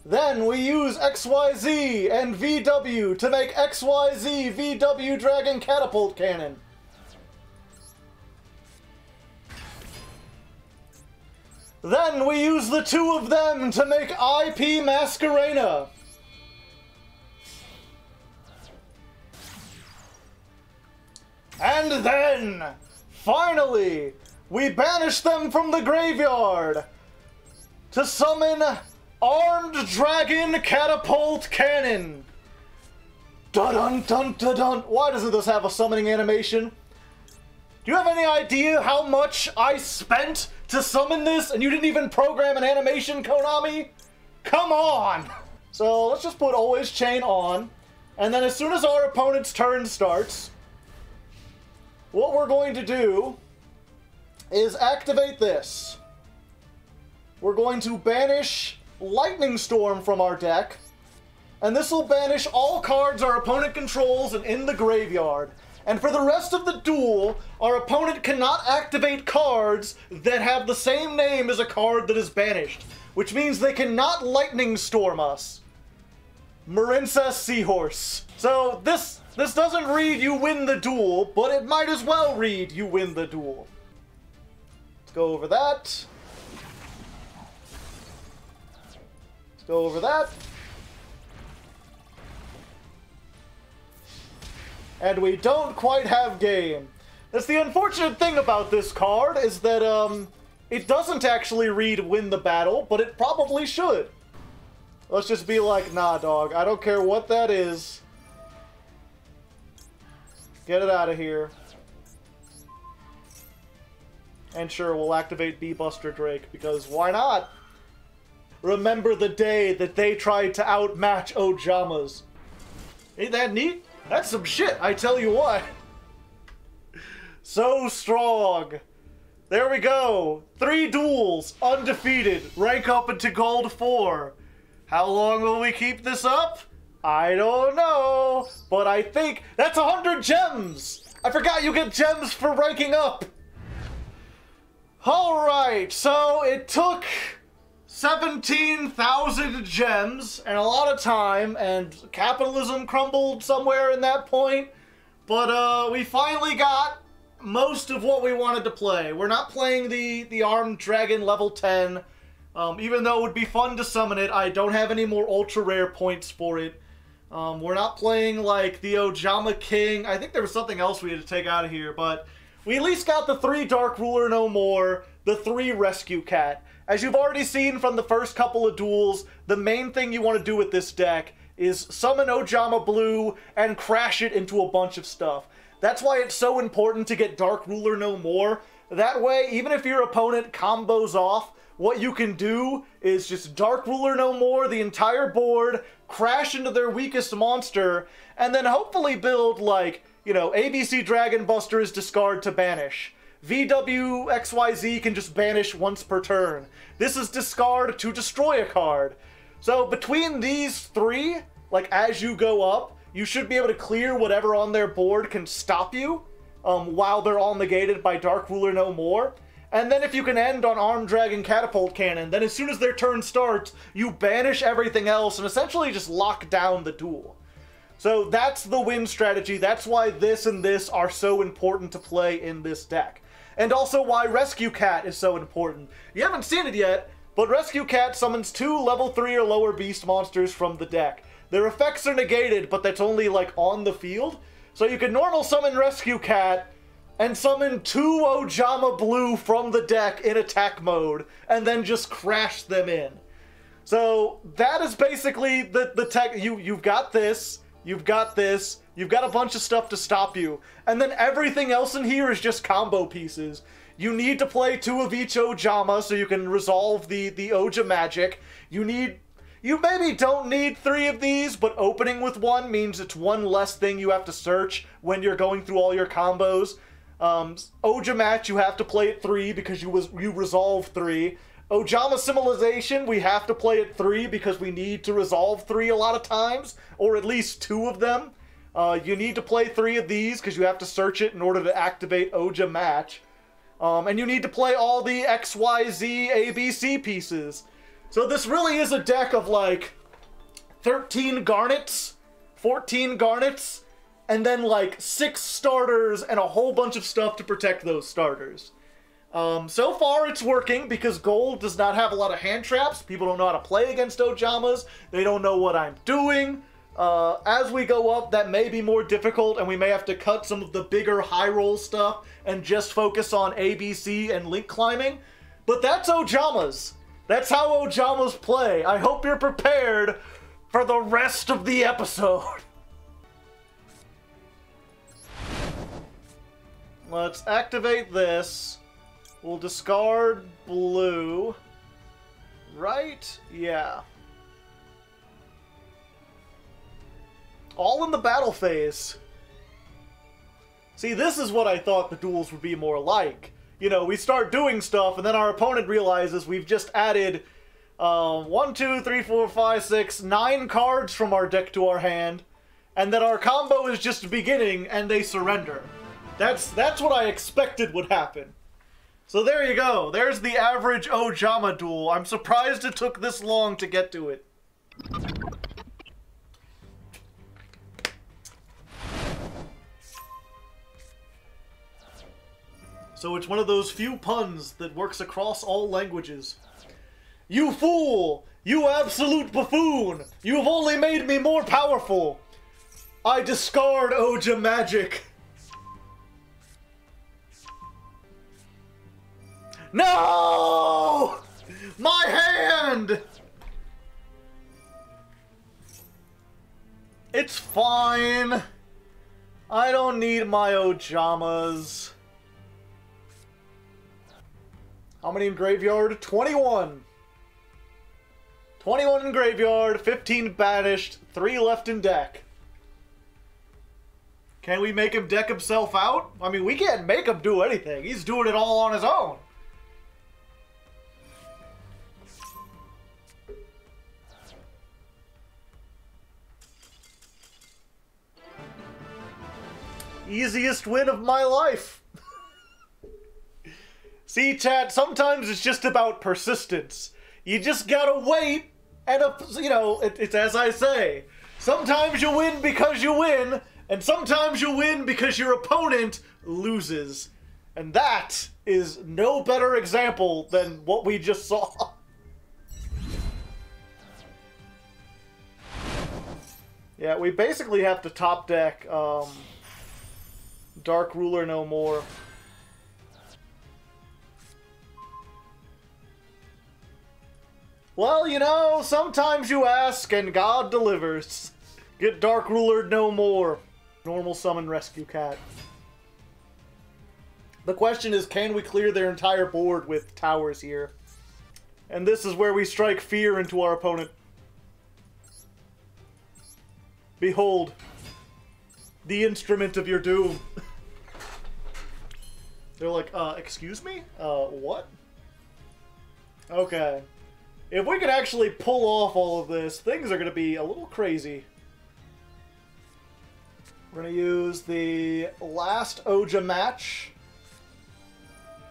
Then we use XYZ and VW to make XYZ VW Dragon Catapult Cannon. Then we use the two of them to make IP Masquerena. And then, finally, we banish them from the graveyard to summon Armed Dragon Catapult Cannon! Dun-dun-dun-dun-dun! Why doesn't this have a summoning animation? Do you have any idea how much I spent to summon this and you didn't even program an animation, Konami? Come on! So let's just put Always Chain on, and then as soon as our opponent's turn starts, what we're going to do is activate this. We're going to banish Lightning Storm from our deck, and this will banish all cards our opponent controls and in the graveyard. And for the rest of the duel, our opponent cannot activate cards that have the same name as a card that is banished, which means they cannot Lightning Storm us. Marincess Seahorse. So this doesn't read you win the duel, but it might as well read you win the duel. Let's go over that. Go over that. And we don't quite have game. That's the unfortunate thing about this card, is that it doesn't actually read win the battle, but it probably should. Let's just be like, nah, dog. I don't care what that is. Get it out of here. And sure, we'll activate B-Buster Drake, because why not? Remember the day that they tried to outmatch Ojamas. Ain't that neat? That's some shit, I tell you what. So strong. There we go. 3 duels, undefeated. Rank up into gold 4. How long will we keep this up? I don't know. But I think that's 100 gems. I forgot you get gems for ranking up. All right, so it took 17,000 gems and a lot of time, and capitalism crumbled somewhere in that point, but we finally got most of what we wanted to play. We're not playing the Armed Dragon level 10, even though it would be fun to summon it. I don't have any more ultra rare points for it. We're not playing like the Ojama King. I think there was something else we had to take out of here, but we at least got the 3 Dark Ruler No More, the 3 Rescue Cat. As you've already seen from the first couple of duels, the main thing you want to do with this deck is summon Ojama Blue and crash it into a bunch of stuff. That's why it's so important to get Dark Ruler No More. That way, even if your opponent combos off what you can do is just Dark Ruler No More the entire board, crash into their weakest monster, and then hopefully build, like, you know, ABC Dragon Buster is discard to banish. VWXYZ can just banish once per turn. This is discard to destroy a card. So between these three, like, as you go up, you should be able to clear whatever on their board can stop you while they're all negated by Dark Ruler No More. And then if you can end on Armed Dragon Catapult Cannon, then as soon as their turn starts, you banish everything else and essentially just lock down the duel. So that's the win strategy. That's why this and this are so important to play in this deck. And also why Rescue Cat is so important. You haven't seen it yet, but Rescue Cat summons 2 level 3 or lower beast monsters from the deck. Their effects are negated, but that's only, like, on the field. So you can normal summon Rescue Cat and summon 2 Ojama Blue from the deck in attack mode, and then just crash them in. So that is basically the tech. You've got this, you've got this, you've got a bunch of stuff to stop you, and then everything else in here is just combo pieces. You need to play 2 of each Ojama so you can resolve the Ojama Magic. You maybe don't need 3 of these, but opening with 1 means it's 1 less thing you have to search when you're going through all your combos. Ojama Match, you have to play at 3 because you resolve 3. Ojama Simulation, we have to play at 3 because we need to resolve 3 a lot of times, or at least 2 of them. You need to play 3 of these because you have to search it in order to activate Ojama Match. And you need to play all the XYZ ABC pieces. So this really is a deck of, like, 13 Garnets, 14 Garnets, and then, like, 6 starters and a whole bunch of stuff to protect those starters. So far it's working because gold does not have a lot of hand traps. People don't know how to play against Ojamas. They don't know what I'm doing. As we go up, that may be more difficult, and we may have to cut some of the bigger high roll stuff and just focus on ABC and link climbing. But that's Ojamas. That's how Ojamas play. I hope you're prepared for the rest of the episode. Let's activate this. We'll discard blue, right? Yeah. All in the battle phase. See, this is what I thought the duels would be more like. You know, we start doing stuff, and then our opponent realizes we've just added 9 cards from our deck to our hand, and that our combo is just beginning, and they surrender. That's what I expected would happen. So there you go. There's the average Ojama duel. I'm surprised it took this long to get to it. So it's one of those few puns that works across all languages. You fool! You absolute buffoon! You've only made me more powerful! I discard Ojama Magic! No! My hand! It's fine. I don't need my Ojamas. How many in graveyard? 21. 21 in graveyard, 15 banished, 3 left in deck. Can we make him deck himself out? I mean, we can't make him do anything. He's doing it all on his own. Easiest win of my life. See, chat, sometimes it's just about persistence. You just gotta wait, and, you know, it's as I say. Sometimes you win because you win, and sometimes you win because your opponent loses. And that is no better example than what we just saw. Yeah, we basically have to top deck, Dark Ruler No More. Well, you know, sometimes you ask and God delivers. Get Dark Ruler No More. Normal summon Rescue Cat. The question is, can we clear their entire board with towers here? And this is where we strike fear into our opponent. Behold, the instrument of your doom. They're like, excuse me? What? Okay. If we could actually pull off all of this, things are going to be a little crazy. We're going to use the last Ojama Match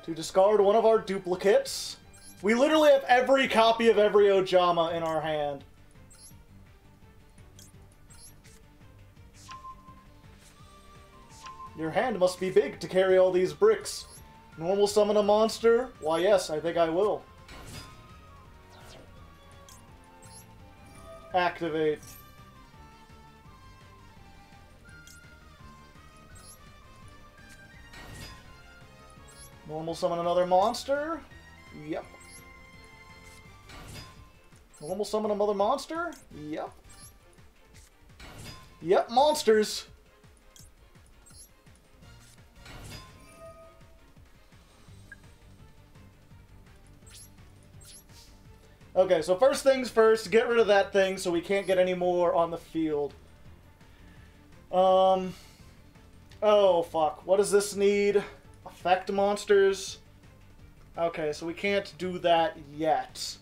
to discard one of our duplicates. We literally have every copy of every Ojama in our hand. Your hand must be big to carry all these bricks. Normal summon a monster? Why yes, I think I will. Activate. Normal summon another monster? Yep. Normal summon another monster? Yep. Yep, monsters! Okay, so first things first, get rid of that thing so we can't get any more on the field. Oh, fuck. What does this need? Affect monsters? Okay, so we can't do that yet.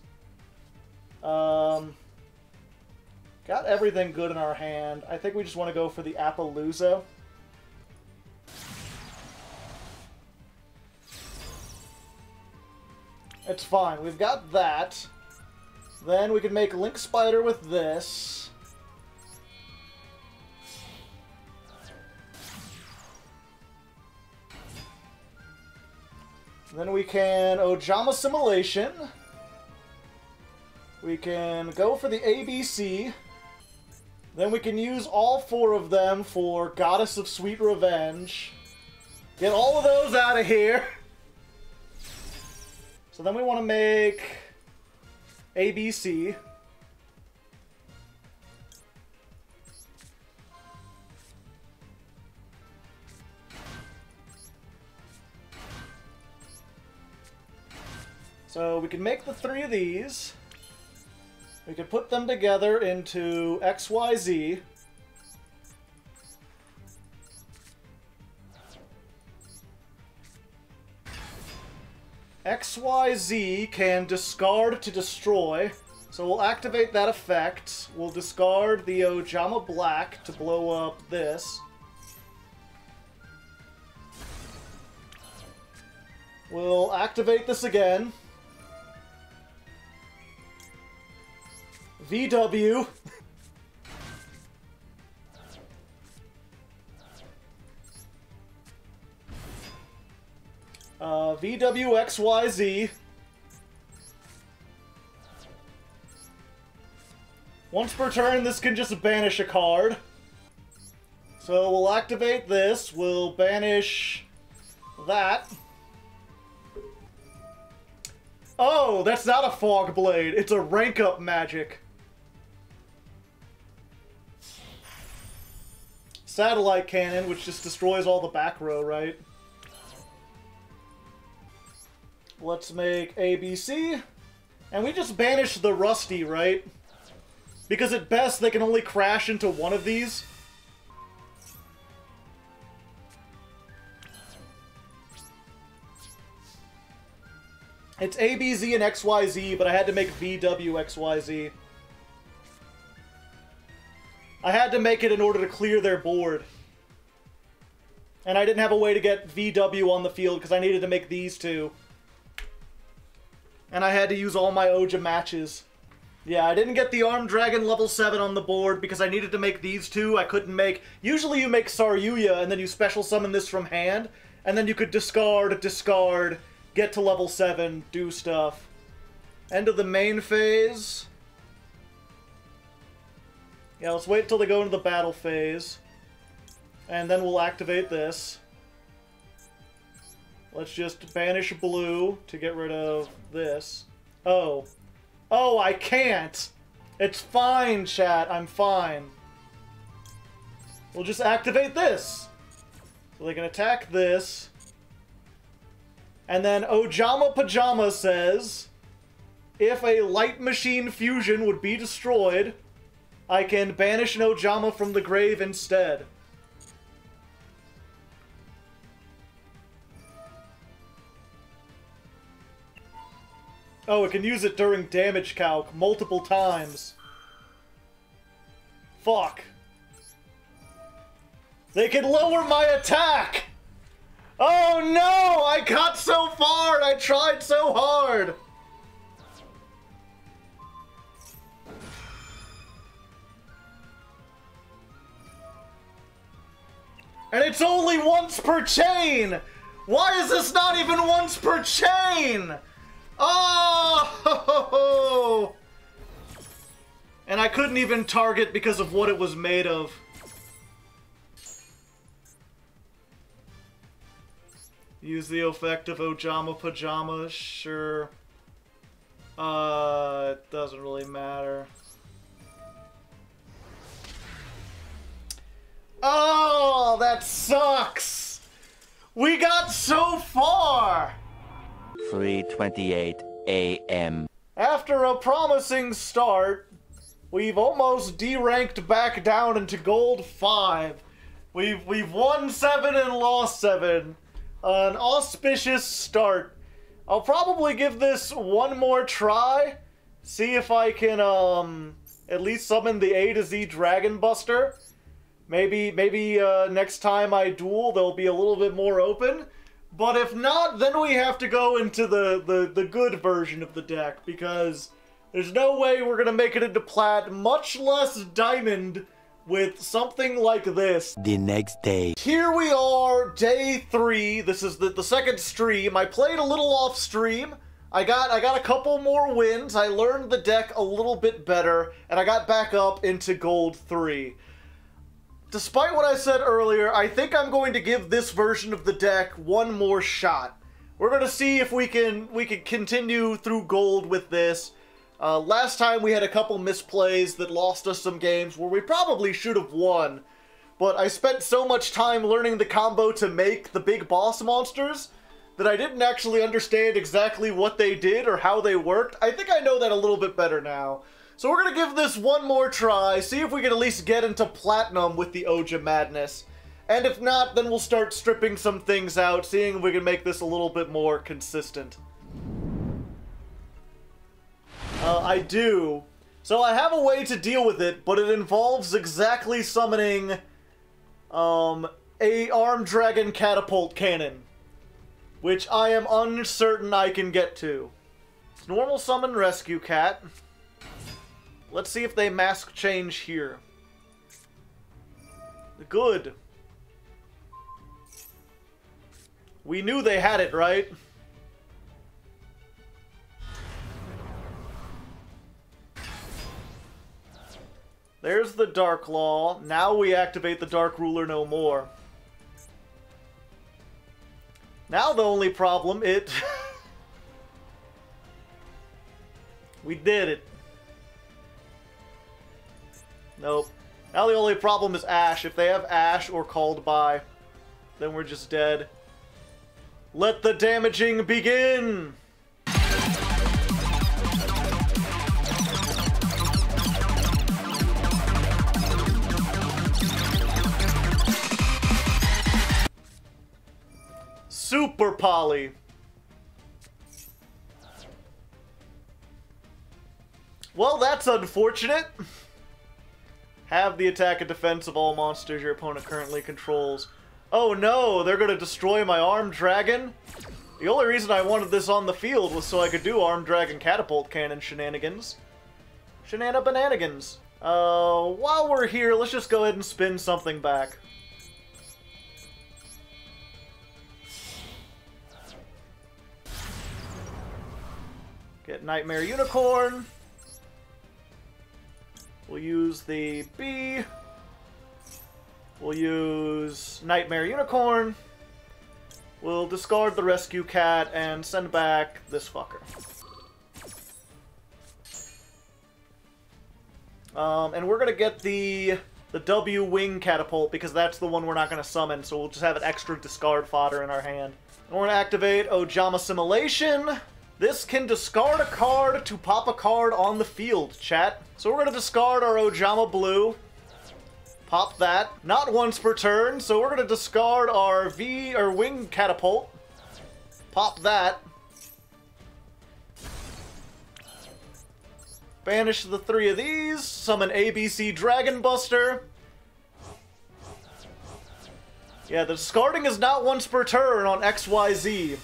Got everything good in our hand. I think we just want to go for the Appaloosa. It's fine. We've got that. Then we can make Link Spider with this. Then we can Ojama Simulation. We can go for the ABC. Then we can use all four of them for Goddess of Sweet Revenge. Get all of those out of here. So then we want to make ABC. So we can make the three of these. We can put them together into XYZ. XYZ can discard to destroy, so we'll activate that effect. We'll discard the Ojama Black to blow up this. We'll activate this again. VW. VWXYZ. Once per turn, this can just banish a card. So we'll activate this, we'll banish that. Oh, that's not a Fog Blade, it's a rank up magic. Satellite Cannon, which just destroys all the back row, right? Let's make ABC, and we just banish the Rusty, right? Because at best, they can only crash into one of these. It's ABZ and XYZ, but I had to make VWXYZ. I had to make it in order to clear their board. And I didn't have a way to get VW on the field, because I needed to make these two. And I had to use all my Ojama matches. Yeah, I didn't get the Armed Dragon Level 7 on the board because I needed to make these two. I couldn't make... Usually you make Saryuja and then you special summon this from hand. And then you could discard, discard, get to level 7, do stuff. End of the main phase. Yeah, let's wait until they go into the battle phase. And then we'll activate this. Let's just banish blue to get rid of this. Oh. Oh, I can't! It's fine, chat. I'm fine. We'll just activate this. So they can attack this. And then Ojama Pajama says, If a Light Machine fusion would be destroyed, I can banish an Ojama from the grave instead. Oh, it can use it during damage calc multiple times. Fuck. They can lower my attack! Oh no! I got so far and I tried so hard! And it's only once per chain! Why is this not even once per chain? Oh! And I couldn't even target because of what it was made of. Use the effect of Ojama Pajama, sure. It doesn't really matter. Oh, that sucks! We got so far! 3:28 a.m. After a promising start, we've almost deranked back down into gold 5. We've won 7 and lost 7. An auspicious start. I'll probably give this one more try. See if I can at least summon the A to Z Dragon Buster. Maybe next time I duel they'll be a little bit more open. But if not, then we have to go into the good version of the deck, because there's no way we're gonna make it into plat, much less diamond, with something like this. The next day. Here we are, day 3. This is the second stream. I played a little off stream. I got a couple more wins. I learned the deck a little bit better, and I got back up into gold 3. Despite what I said earlier, I think I'm going to give this version of the deck one more shot. We're going to see if we can continue through gold with this. Last time we had a couple misplays that lost us some games where we probably should have won. But I spent so much time learning the combo to make the big boss monsters that I didn't actually understand exactly what they did or how they worked. I think I know that a little bit better now. So we're going to give this one more try, see if we can at least get into platinum with the Ojama Madness. And if not, then we'll start stripping some things out, seeing if we can make this a little bit more consistent. I do. So I have a way to deal with it, but it involves exactly summoning a Armed Dragon Catapult Cannon, which I am uncertain I can get to. It's normal summon Rescue Cat. Let's see if they mask change here. Good. We knew they had it, right? There's the Dark Law. Now we activate the Dark Ruler No More. Now the only problem, it... We did it. Nope. Now the only problem is Ash. If they have Ash or Called By, then we're just dead. Let the damaging begin! Super Poly. Well, that's unfortunate. Have the attack and defense of all monsters your opponent currently controls. Oh no, they're gonna destroy my Armed Dragon? The only reason I wanted this on the field was so I could do Armed Dragon Catapult Cannon shenanigans. Shenana bananigans. While we're here, let's just go ahead and spin something back. Get Nightmare Unicorn. We'll use the B. We'll use Nightmare Unicorn. We'll discard the Rescue Cat and send back this fucker. And we're gonna get the W Wing Catapult because that's the one we're not gonna summon, so we'll just have an extra discard fodder in our hand. And we're gonna activate Ojama Simulation. This can discard a card to pop a card on the field, chat. So we're going to discard our Ojama Blue. Pop that. Not once per turn, so we're going to discard our Wing Catapult. Pop that. Banish the three of these. Summon ABC Dragon Buster. Yeah, the discarding is not once per turn on XYZ.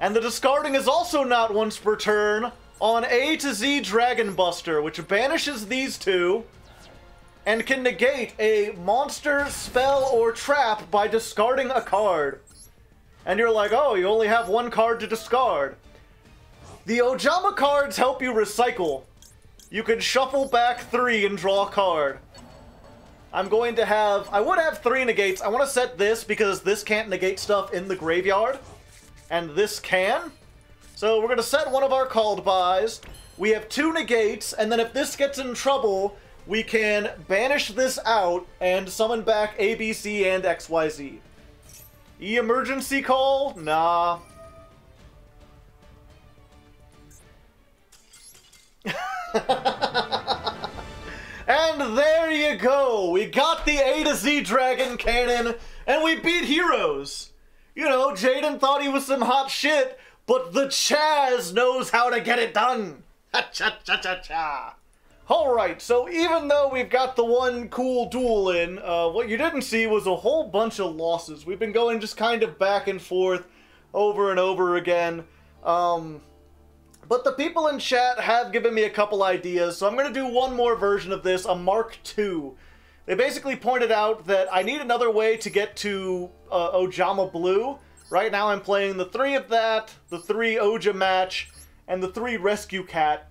And the discarding is also not once per turn on A to Z Dragon Buster, which banishes these two and can negate a monster, spell, or trap by discarding a card. And you're like, oh, you only have one card to discard. The Ojama cards help you recycle. You can shuffle back three and draw a card. I'm going to have... I would have three negates. I want to set this because this can't negate stuff in the graveyard. And this can. So we're going to set one of our called buys. We have two negates, and then if this gets in trouble, we can banish this out and summon back A, B, C, and XYZ. Emergency call? Nah. And there you go! We got the A to Z Dragon Cannon, and we beat heroes! You know, Jaden thought he was some hot shit, but the Chaz knows how to get it done! Ha-cha-cha-cha-cha! Alright, so even though we've got the one cool duel in, what you didn't see was a whole bunch of losses. We've been going just kind of back and forth over and over again. But the people in chat have given me a couple ideas, so I'm going to do one more version of this, a Mark II. They basically pointed out that I need another way to get to Ojama Blue. Right now I'm playing the three of that, the three Ojama Match, and the three Rescue Cat.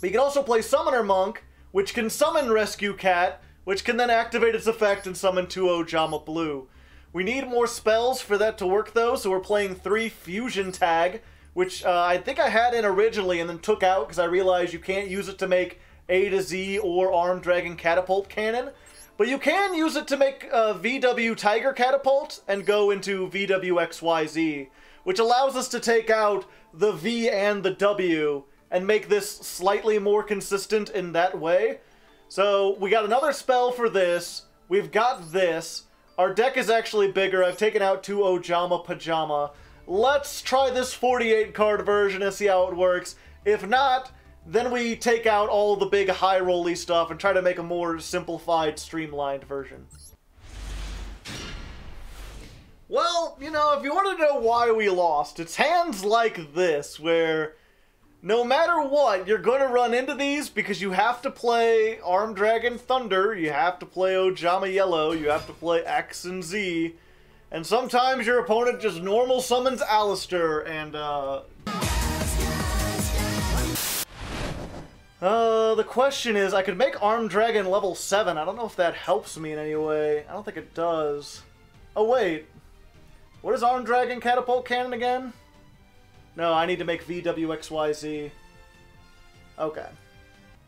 But you can also play Summoner Monk, which can summon Rescue Cat, which can then activate its effect and summon two Ojama Blue. We need more spells for that to work though, so we're playing three Fusion Tag, which I think I had in originally and then took out because I realized you can't use it to make A to Z or Armed Dragon Catapult Cannon. But you can use it to make VW Tiger Catapult and go into VWXYZ, which allows us to take out the V and the W and make this slightly more consistent in that way. So we got another spell for this. We've got this. Our deck is actually bigger. I've taken out two Ojama Pajama. Let's try this 48 card version and see how it works. If not, then we take out all the big high rolly stuff and try to make a more simplified, streamlined version. Well, you know, if you want to know why we lost, it's hands like this where no matter what, you're going to run into these because you have to play Armed Dragon Thunder, you have to play Ojama Yellow, you have to play X and Z. And sometimes your opponent just normal summons Alistair and, the question is, I could make Armed Dragon Level 7. I don't know if that helps me in any way. I don't think it does. Oh, wait. What is Armed Dragon Catapult Cannon again? No, I need to make VWXYZ. Okay.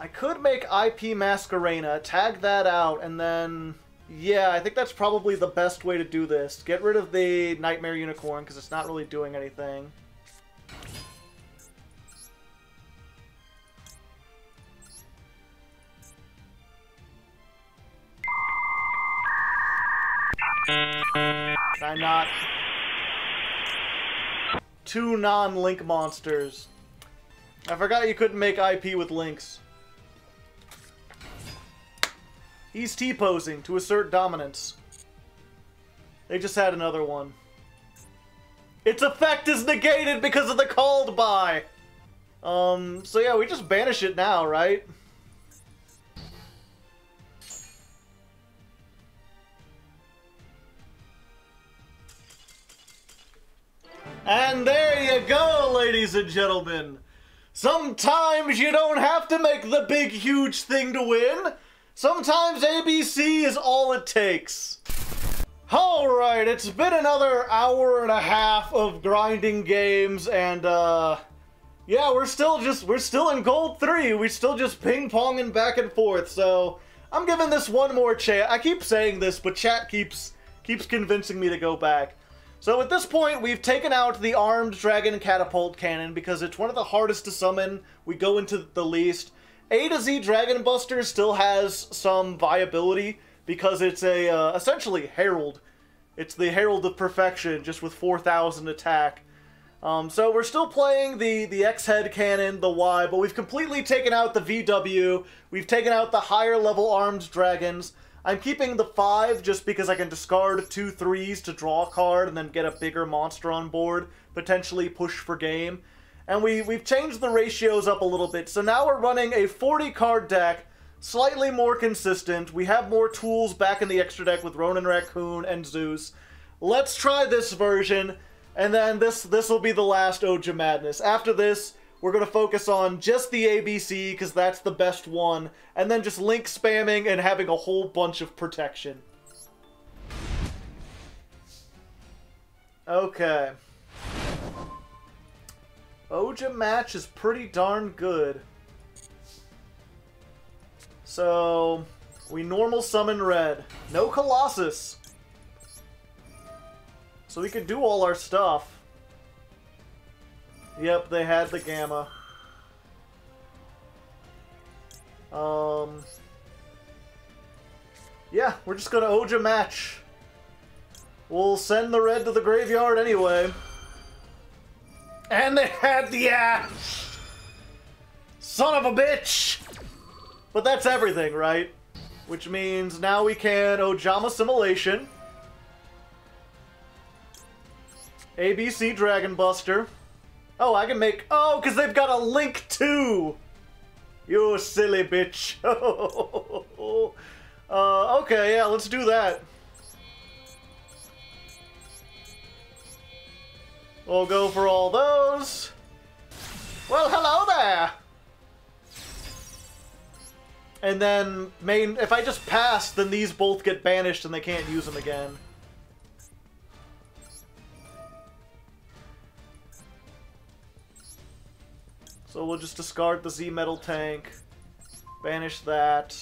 I could make IP Masquerena, tag that out, and then... yeah, I think that's probably the best way to do this. Get rid of the Nightmare Unicorn, because it's not really doing anything. Can I not? Two non-link monsters. I forgot you couldn't make IP with links. He's T-posing to assert dominance. They just had another one. Its effect is negated because of the called by! So yeah, we just banish it now, right? And there you go, ladies and gentlemen! Sometimes you don't have to make the big, huge thing to win! Sometimes ABC is all it takes. Alright, it's been another hour and a half of grinding games, and yeah, we're still in Gold 3. We're still just ping-ponging back and forth, so I'm giving this one more chance. I keep saying this, but chat keeps convincing me to go back. So at this point, we've taken out the Armed Dragon Catapult Cannon because it's one of the hardest to summon. We go into the least. A to Z Dragon Buster still has some viability because it's a essentially Herald. It's the Herald of Perfection, just with 4,000 attack. So we're still playing the X-Head Cannon, the Y, but we've completely taken out the VW. We've taken out the higher level Armed Dragons. I'm keeping the 5 just because I can discard 2 3s to draw a card and then get a bigger monster on board, potentially push for game. And we've changed the ratios up a little bit. So now we're running a 40-card deck, slightly more consistent. We have more tools back in the extra deck with Ronin Raccoon and Zeus. Let's try this version. And then this will be the last Ojama Madness. After this, we're going to focus on just the ABC, because that's the best one. And then just link spamming and having a whole bunch of protection. Okay. Ojama Match is pretty darn good. So, we normal summon red. No Colossus. So we could do all our stuff. Yep, they had the Gamma. Yeah, we're just gonna Ojama Match. We'll send the red to the graveyard anyway. And they had the Ash! Son of a bitch! But that's everything, right? Which means now we can Ojama Simulation. ABC Dragon Buster. Oh, I can make... Oh, because they've got a link too! You silly bitch. Okay, yeah, let's do that. We'll go for all those. Well, hello there! And then, main... If I just pass, then these both get banished and they can't use them again. So we'll just discard the Z-Metal Tank, banish that,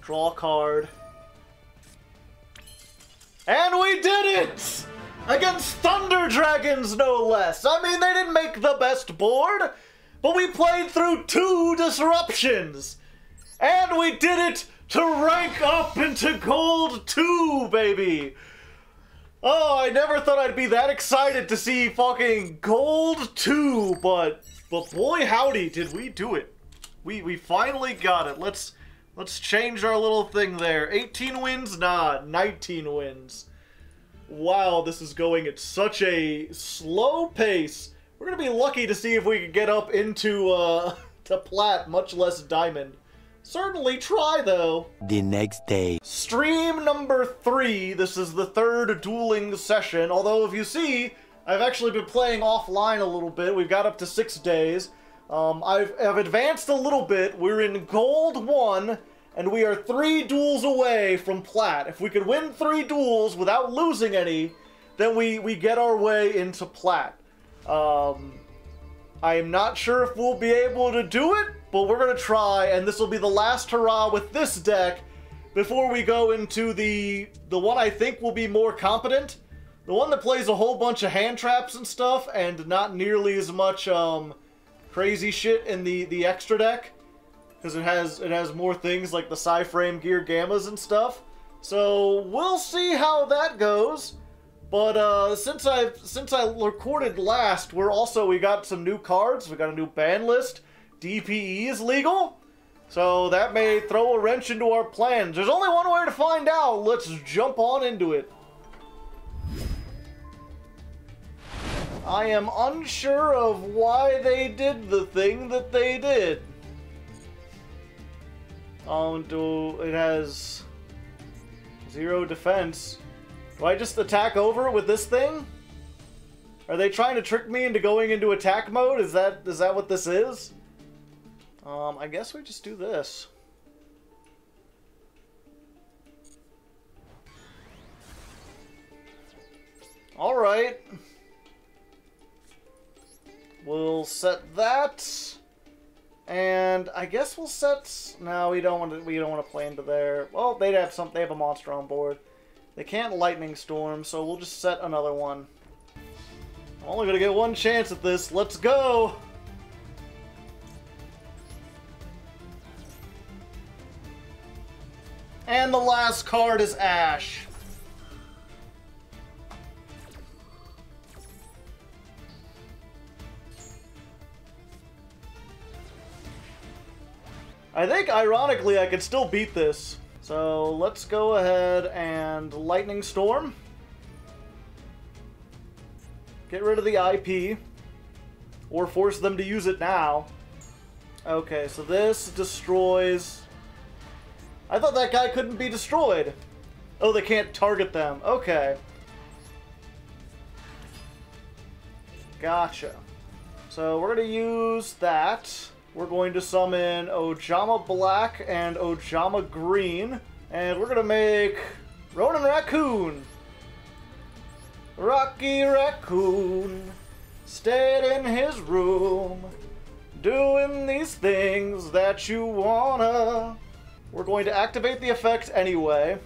draw a card. And we did it! Against Thunder Dragons, no less! I mean, they didn't make the best board, but we played through 2 disruptions! And we did it to rank up into Gold 2, baby! Oh, I never thought I'd be that excited to see fucking Gold 2, but boy howdy, did we do it. We finally got it. Let's change our little thing there. 18 wins? Nah, 19 wins. Wow, this is going at such a slow pace. We're gonna be lucky to see if we can get up into, to plat, much less diamond. Certainly try, though. The next day. Stream number 3. This is the 3rd dueling session, although if you see... I've actually been playing offline a little bit. We've got up to 6 days. I've advanced a little bit. We're in Gold 1, and we are 3 duels away from plat. If we could win 3 duels without losing any, then we get our way into plat. I am not sure if we'll be able to do it, but we're going to try, and this will be the last hurrah with this deck before we go into the one I think will be more competent. The one that plays a whole bunch of hand traps and stuff, and not nearly as much crazy shit in the extra deck, because it has more things like the Cyframe Gear Gammas and stuff. So we'll see how that goes. But since I recorded last, we got some new cards. We got a new ban list. DPE is legal, so that may throw a wrench into our plans. There's only one way to find out. Let's jump on into it. I am unsure of why they did the thing that they did. It has 0 defense. Do I just attack over with this thing? Are they trying to trick me into going into attack mode? Is that what this is? I guess we just do this. All right. We'll set that, and I guess we'll set. No, we don't want to play into there. Well, they have a monster on board. They can't Lightning Storm, so we'll just set another one. Only gonna get one chance at this. Let's go! And the last card is Ash. I think, ironically, I could still beat this. So let's go ahead and Lightning Storm. Get rid of the IP, or force them to use it now. Okay, so this destroys... I thought that guy couldn't be destroyed. Oh, they can't target them. Okay. Gotcha. So we're going to use that. We're going to summon Ojama Black and Ojama Green. And we're going to make Ronin Raccoon. Rocky Raccoon stayed in his room, doing these things that you wanna. We're going to activate the effect anyway.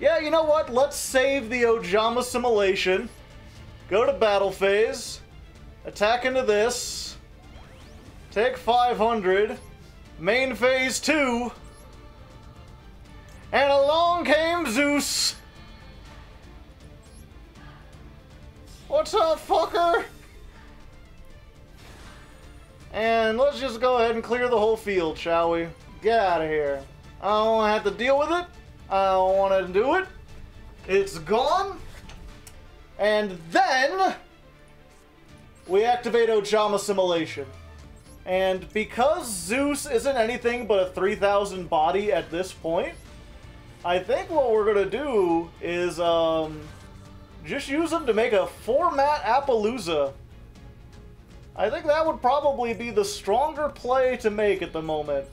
Yeah, you know what? Let's save the Ojama Simulation. Go to battle phase. Attack into this. Take 500. Main phase 2. And along came Zeus! What's up, fucker? And let's just go ahead and clear the whole field, shall we? Get out of here. I don't want to have to deal with it. I don't want to do it. It's gone. And then... we activate Ojama Simulation. And because Zeus isn't anything but a 3,000 body at this point... I think what we're going to do is just use them to make a format Appaloosa. I think that would probably be the stronger play to make at the moment.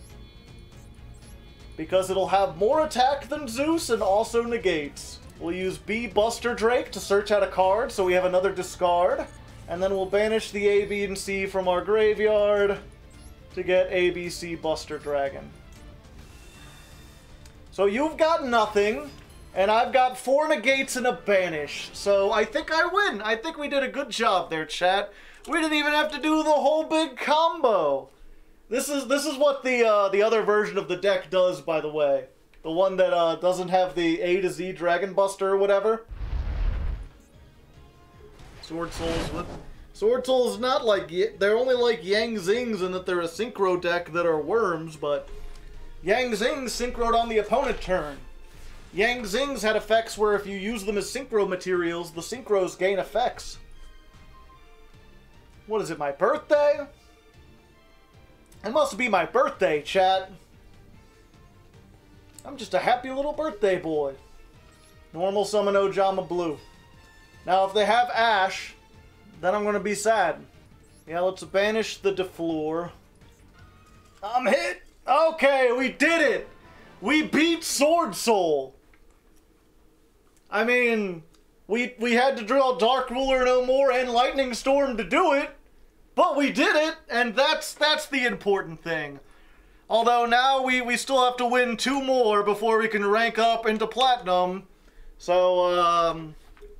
Because it'll have more attack than Zeus and also negates. We'll use B Buster Drake to search out a card so we have another discard. And then we'll banish the A, B, and C from our graveyard to get A, B, C Buster Dragon. So you've got nothing, and I've got 4 negates and a banish. So I think I win. I think we did a good job there, chat. We didn't even have to do the whole big combo. This is what the other version of the deck does, by the way. The one that doesn't have the A to Z Dragon Buster or whatever. Sword Souls with... Sword Souls not like... They're only like Yang Zings in that they're a synchro deck that are worms, but... Yang Zings synchroed on the opponent turn. Yang Zings had effects where if you use them as synchro materials, the synchros gain effects. What is it, my birthday? It must be my birthday, chat. I'm just a happy little birthday boy. Normal summon Ojama Blue. Now, if they have Ash, then I'm going to be sad. Yeah, let's banish the Deflor. I'm hit! Okay, we did it! We beat Sword Soul! I mean, we had to draw Dark Ruler No More and Lightning Storm to do it, but we did it, and that's the important thing. Although now we still have to win 2 more before we can rank up into Platinum, so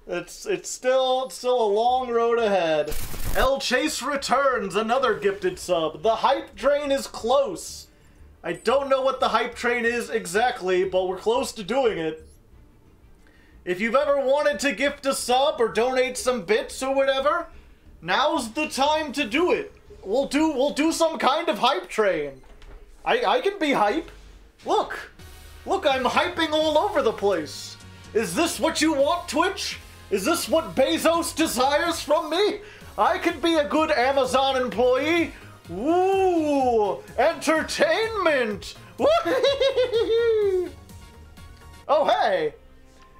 it's still a long road ahead. El Chase returns, another gifted sub. The hype drain is close. I don't know what the hype train is exactly, but we're close to doing it. If you've ever wanted to gift a sub or donate some bits or whatever, now's the time to do it. We'll do some kind of hype train. I can be hype. Look, I'm hyping all over the place. Is this what you want, Twitch? Is this what Bezos desires from me? I could be a good Amazon employee. Ooh! Entertainment! Oh, hey!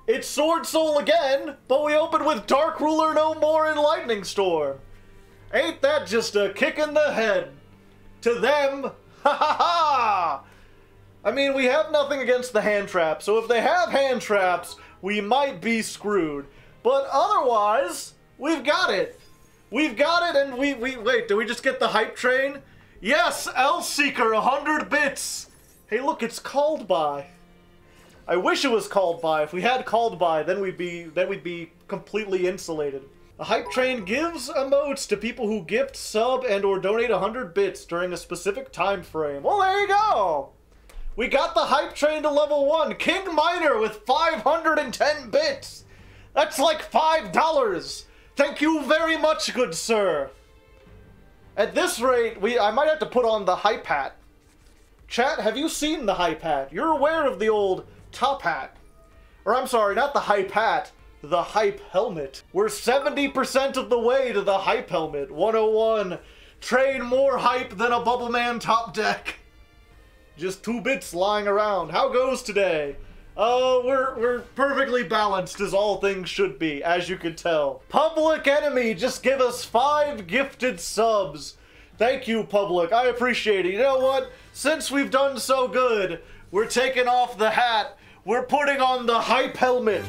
It's Sword Soul again, but we open with Dark Ruler No More and Lightning Storm. Ain't that just a kick in the head? To them, ha ha ha! I mean, we have nothing against the hand traps, so if they have hand traps, we might be screwed. But otherwise, we've got it. We've got it, and we wait, did we just get the hype train? Yes, L Seeker, 100 bits! Hey, look, it's called by. I wish it was called by. If we had called by, then we'd be completely insulated. A hype train gives emotes to people who gift, sub, and or donate 100 bits during a specific time frame. Well, there you go! We got the hype train to level 1. King Miner with 510 bits! That's like $5! Thank you very much, good sir! At this rate, I might have to put on the hype hat. Chat, have you seen the hype hat? You're aware of the old top hat. Or I'm sorry, not the hype hat, the hype helmet. We're 70% of the way to the hype helmet. 101. Train more hype than a Bubble Man top deck. Just 2 bits lying around. How goes today? Oh, we're perfectly balanced as all things should be, as you can tell. Public Enemy just give us 5 gifted subs. Thank you, Public. I appreciate it. You know what? Since we've done so good, we're taking off the hat. We're putting on the hype helmet.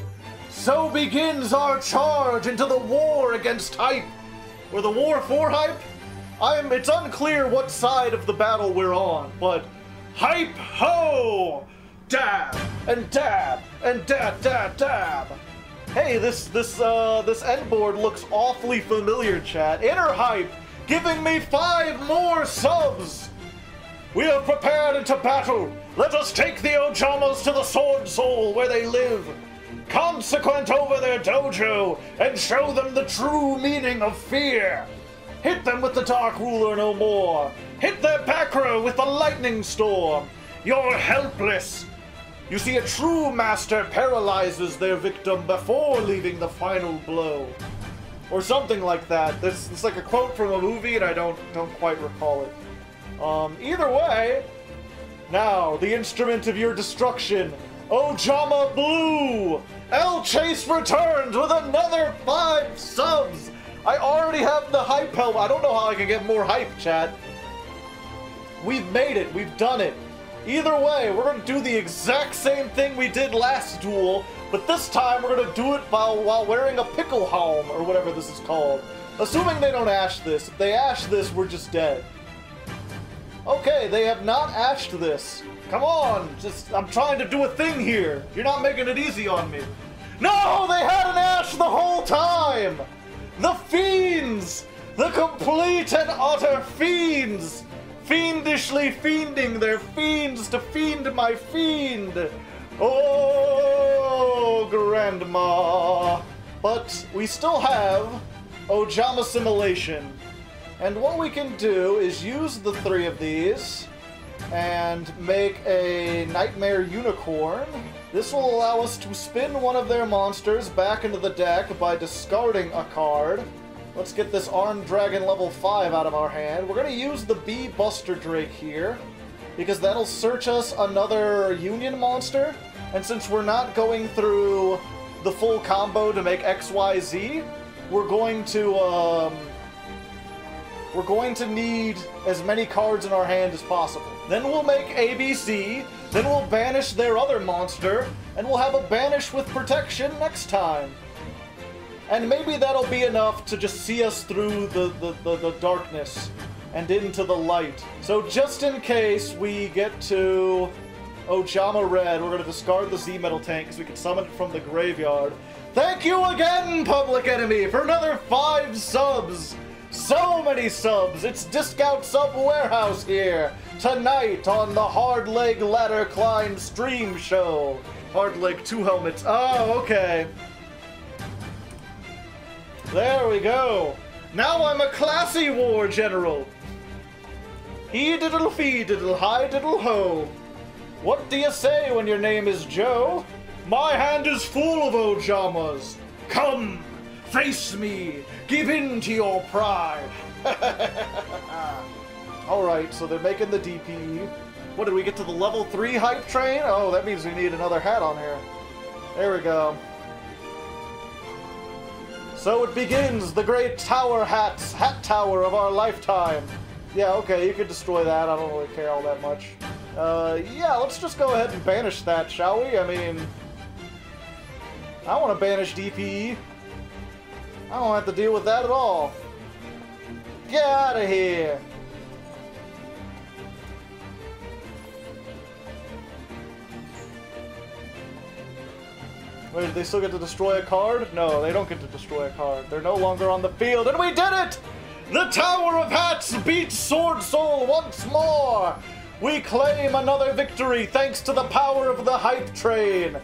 So begins our charge into the war against hype. Or the war for hype? It's unclear what side of the battle we're on, but hype ho! Dab and dab and dab dab dab. Hey, this end board looks awfully familiar, chat. Inner Hype giving me 5 more subs. We are prepared into battle. Let us take the Ojamas to the Sword Soul where they live, consequent over their dojo, and show them the true meaning of fear. Hit them with the Dark Ruler no more. Hit their back row with the Lightning Storm. You're helpless. You see, a true master paralyzes their victim before leaving the final blow. Or something like that. It's like a quote from a movie and I don't quite recall it. Either way, now, the instrument of your destruction, Ojama Blue! L Chase returns with another 5 subs! I already have the hype help. I don't know how I can get more hype, chat. We've made it. We've done it. Either way, we're going to do the exact same thing we did last duel, but this time we're going to do it while wearing a pickle helm, or whatever this is called. Assuming they don't ash this. If they ash this, we're just dead. Okay, they have not ashed this. Come on! I'm trying to do a thing here. You're not making it easy on me. No! They had an ash the whole time! The fiends! The complete and utter fiends! Fiendishly fiending their fiends to fiend my fiend. Oh, Grandma. But we still have Ojama Simulation. And what we can do is use the 3 of these and make a Nightmare Unicorn. This will allow us to spin one of their monsters back into the deck by discarding a card. Let's get this Armed Dragon Level 5 out of our hand. We're going to use the Bee Buster Drake here, because that'll search us another Union monster. And since we're not going through the full combo to make XYZ, we're going to need as many cards in our hand as possible. Then we'll make ABC, then we'll banish their other monster, and we'll have a Banish with Protection next time. And maybe that'll be enough to just see us through the darkness and into the light. So just in case we get to Ojama Red, we're going to discard the Z-Metal Tank because we can summon it from the graveyard. Thank you again, Public Enemy, for another 5 subs! So many subs! It's Discount Sub Warehouse here, tonight on the Hardleg Ladder Climb Stream Show. Hardleg 2 helmets. Oh, okay. There we go. Now I'm a classy war general. He diddle fee diddle hi diddle ho. What do you say when your name is Joe? My hand is full of Ojamas. Come, face me. Give in to your pride. Alright, so they're making the DPE. What, did we get to the level 3 hype train? Oh, that means we need another hat on here. There we go. So it begins, the great tower hat tower of our lifetime. Yeah, okay, you could destroy that. I don't really care all that much. Yeah, let's just go ahead and banish that, shall we? I mean, I want to banish DPE. I don't have to deal with that at all. Get out of here. Did they still get to destroy a card? No, they don't get to destroy a card. They're no longer on the field, and we did it! The Tower of Hats beats Sword Soul once more! We claim another victory thanks to the power of the hype train!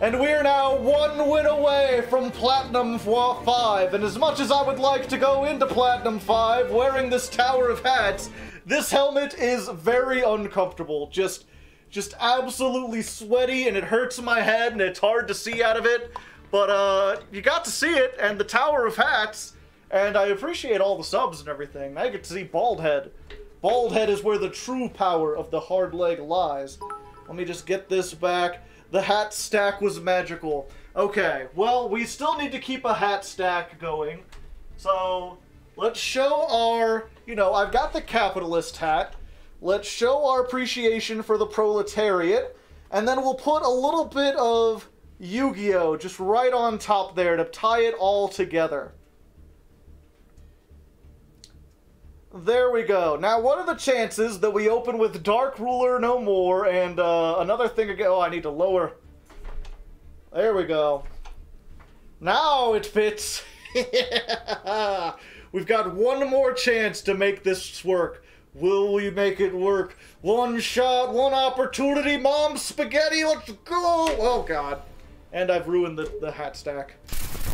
And we're now one win away from Platinum 5, and as much as I would like to go into Platinum 5 wearing this Tower of Hats, this helmet is very uncomfortable. Just absolutely sweaty, and it hurts my head, and it's hard to see out of it. But, you got to see it, and the Tower of Hats, and I appreciate all the subs and everything. Now you get to see Bald Head. Bald Head is where the true power of the hard leg lies. Let me just get this back. The hat stack was magical. Okay, well, we still need to keep a hat stack going. So, let's show our, you know, I've got the capitalist hat. Let's show our appreciation for the proletariat. And then we'll put a little bit of Yu-Gi-Oh! Just right on top there to tie it all together. There we go. Now, what are the chances that we open with Dark Ruler No More and another thing again? Oh, I need to lower. There we go. Now it fits. Yeah. We've got one more chance to make this work. Will we make it work? One shot, one opportunity. Mom spaghetti, let's go. Oh, God. And I've ruined the hat stack.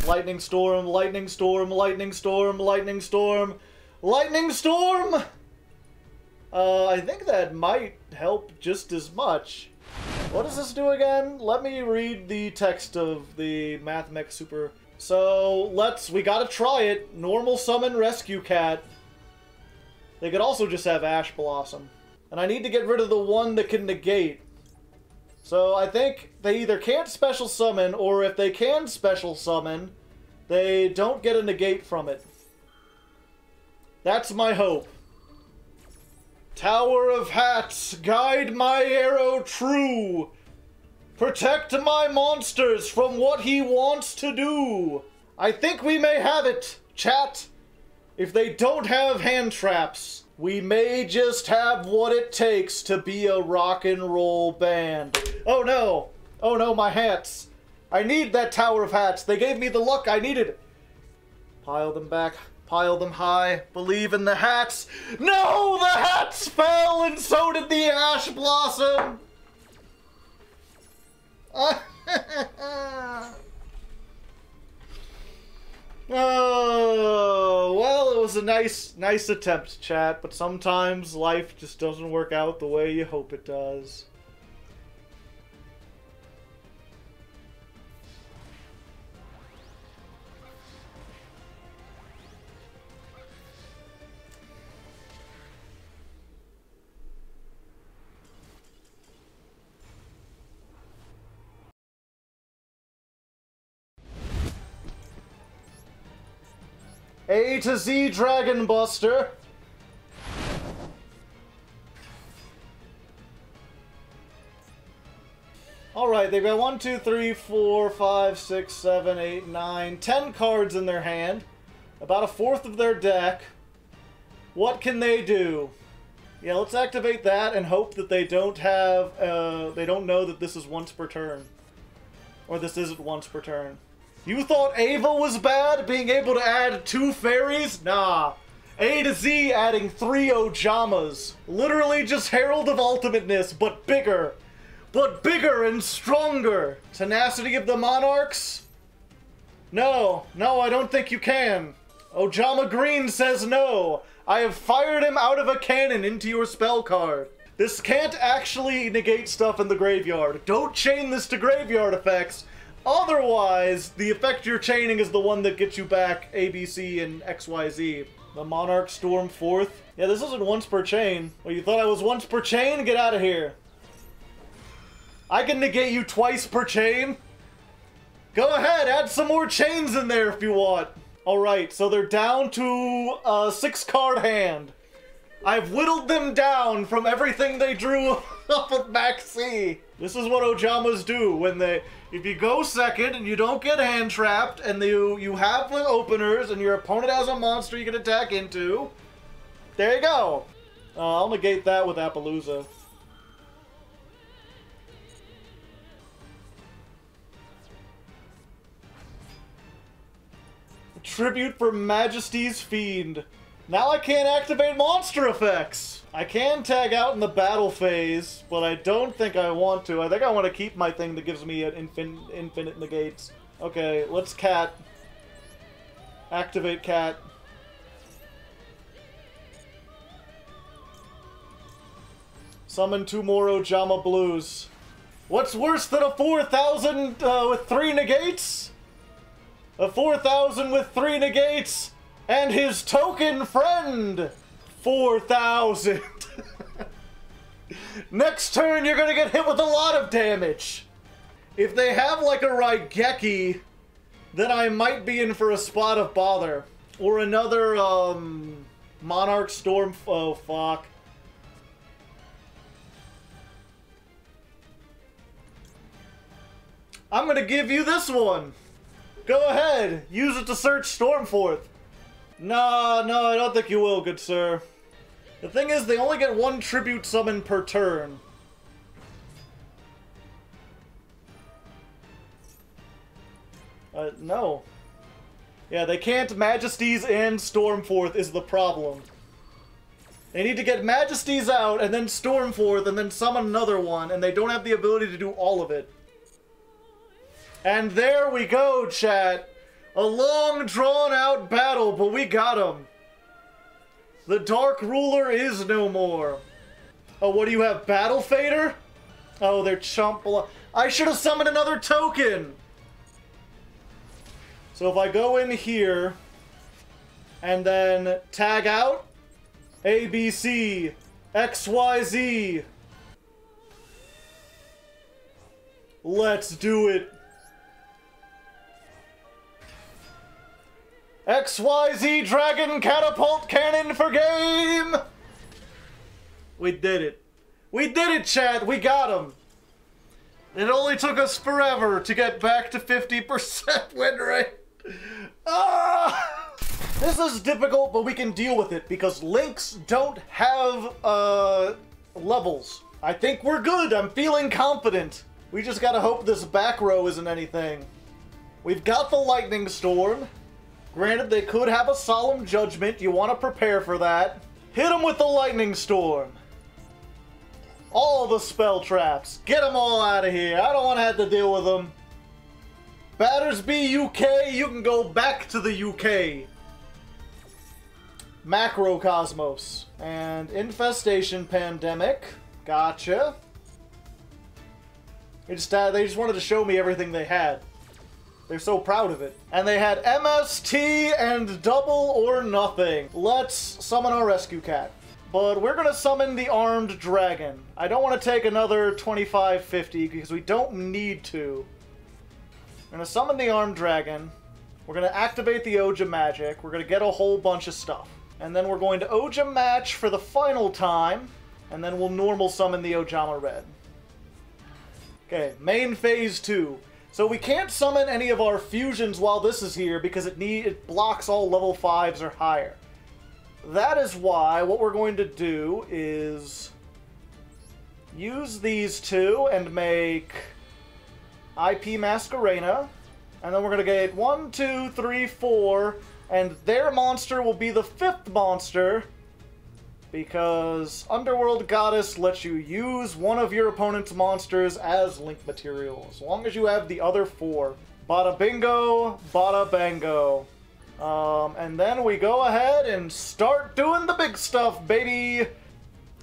Lightning Storm, Lightning Storm, Lightning Storm, Lightning Storm. Lightning Storm! I think that might help just as much. What does this do again? Let me read the text of the Math Mech Super. So, we gotta try it. Normal Summon Rescue Cat. They could also just have Ash Blossom. And I need to get rid of the one that can negate. So, I think they either can't Special Summon, or if they can Special Summon, they don't get a negate from it. That's my hope. Tower of Hats, guide my arrow true. Protect my monsters from what he wants to do. I think we may have it, chat. If they don't have hand traps, we may just have what it takes to be a rock and roll band. Oh no. Oh no, my hats. I need that Tower of Hats. They gave me the luck I needed. Pile them back. Pile them high. Believe in the hats. No! The hats fell, and so did the Ash Blossom! Oh, well, it was a nice attempt, chat, but sometimes life just doesn't work out the way you hope it does. A to Z Dragon Buster. Alright, they've got 1, 2, 3, 4, 5, 6, 7, 8, 9, 10 cards in their hand. About a fourth of their deck. What can they do? Yeah, let's activate that and hope that they don't have, they don't know that this is once per turn. Or this isn't once per turn. You thought Ava was bad, being able to add 2 fairies? Nah. A to Z adding 3 Ojamas. Literally just Herald of Ultimateness, but bigger. But bigger and stronger. Tenacity of the Monarchs? No. No, I don't think you can. Ojama Green says no. I have fired him out of a cannon into your spell card. This can't actually negate stuff in the graveyard. Don't chain this to graveyard effects. Otherwise, the effect you're chaining is the one that gets you back ABC and XYZ. The Monarch Storm forth. Yeah, this isn't once per chain. Well, you thought I was once per chain? Get out of here. I can negate you twice per chain. Go ahead, add some more chains in there if you want. Alright, so they're down to a 6-card hand. I've whittled them down from everything they drew up at Maxi. This is what Ojamas do when they... If you go second and you don't get hand-trapped and you have the openers and your opponent has a monster you can attack into... There you go. I'll negate that with Appaloosa. tribute for Majesty's Fiend. Now I can't activate monster effects! I can tag out in the battle phase, but I don't think I want to. I think I want to keep my thing that gives me an infinite negates. Okay, let's cat. Activate cat. Summon two more Ojama Blues. What's worse than a 4,000 with 3 negates? A 4,000 with 3 negates! And his token friend! 4,000! Next turn, you're gonna get hit with a lot of damage! If they have, like, a Raigeki, then I might be in for a spot of bother. Or another, Monarch Storm... Oh, fuck. I'm gonna give you this one! Go ahead! Use it to search Stormforth! No, I don't think you will, good sir. The thing is, they only get one tribute summon per turn. No. Yeah, they can't Majesties and Stormforth is the problem. They need to get Majesties out, and then Stormforth, and then summon another one, and they don't have the ability to do all of it. And there we go, chat! A long, drawn-out battle, but we got him. The Dark Ruler is no more. Oh, what do you have? Battle Fader? Oh, they're chump block. I should have summoned another token! So if I go in here, and then tag out, A, B, C, X, Y, Z. Let's do it. XYZ Dragon Catapult Cannon for game! We did it. We did it, chat! We got him! It only took us forever to get back to 50% win rate. Ah! This is difficult, but we can deal with it because links don't have, levels. I think we're good. I'm feeling confident. We just gotta hope this back row isn't anything. We've got the Lightning Storm. Granted, they could have a Solemn Judgment. You want to prepare for that. Hit them with the Lightning Storm. All the spell traps. Get them all out of here. I don't want to have to deal with them. Battersby UK, you can go back to the UK. Macrocosmos. And Infestation Pandemic. Gotcha. They just wanted to show me everything they had. They're so proud of it. And they had MST and Double or Nothing. Let's summon our Rescue Cat. But we're gonna summon the Armed Dragon. I don't want to take another 25-50 because we don't need to. We're gonna summon the Armed Dragon. We're gonna activate the Ojama Magic. We're gonna get a whole bunch of stuff. And then we're going to Ojama Match for the final time. And then we'll normal summon the Ojama Red. Okay, main phase 2. So we can't summon any of our fusions while this is here because it blocks all level 5s or higher. That is why what we're going to do is use these two and make IP Masquerena. And then we're going to get 1, 2, 3, 4, and their monster will be the 5th monster because Underworld Goddess lets you use one of your opponent's monsters as link material, as long as you have the other 4. Bada bingo, bada bango. And then we go ahead and start doing the big stuff, baby!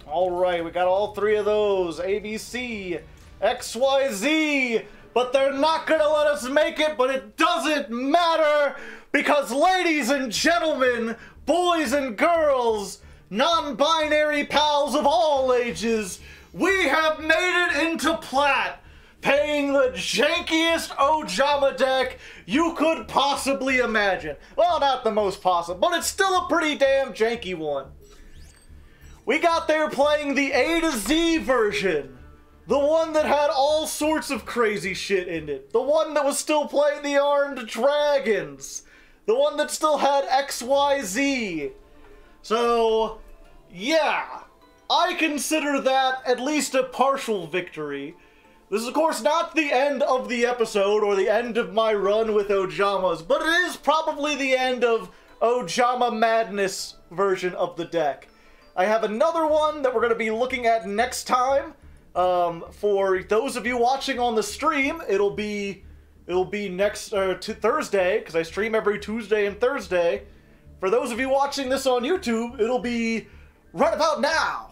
Alright, we got all 3 of those, ABC, XYZ, but they're not gonna let us make it, but it doesn't matter, because ladies and gentlemen, boys and girls, non-binary pals of all ages, we have made it into plat, paying the jankiest Ojama deck you could possibly imagine. Well, not the most possible, but it's still a pretty damn janky one. We got there playing the A to Z version. The one that had all sorts of crazy shit in it. The one that was still playing the Armed Dragons. The one that still had XYZ. So, yeah, I consider that at least a partial victory. This is, of course, not the end of the episode or the end of my run with Ojamas, but it is probably the end of Ojama Madness version of the deck. I have another one that we're going to be looking at next time. For those of you watching on the stream, it'll be next Thursday, because I stream every Tuesday and Thursday. For those of you watching this on YouTube, it'll be right about now.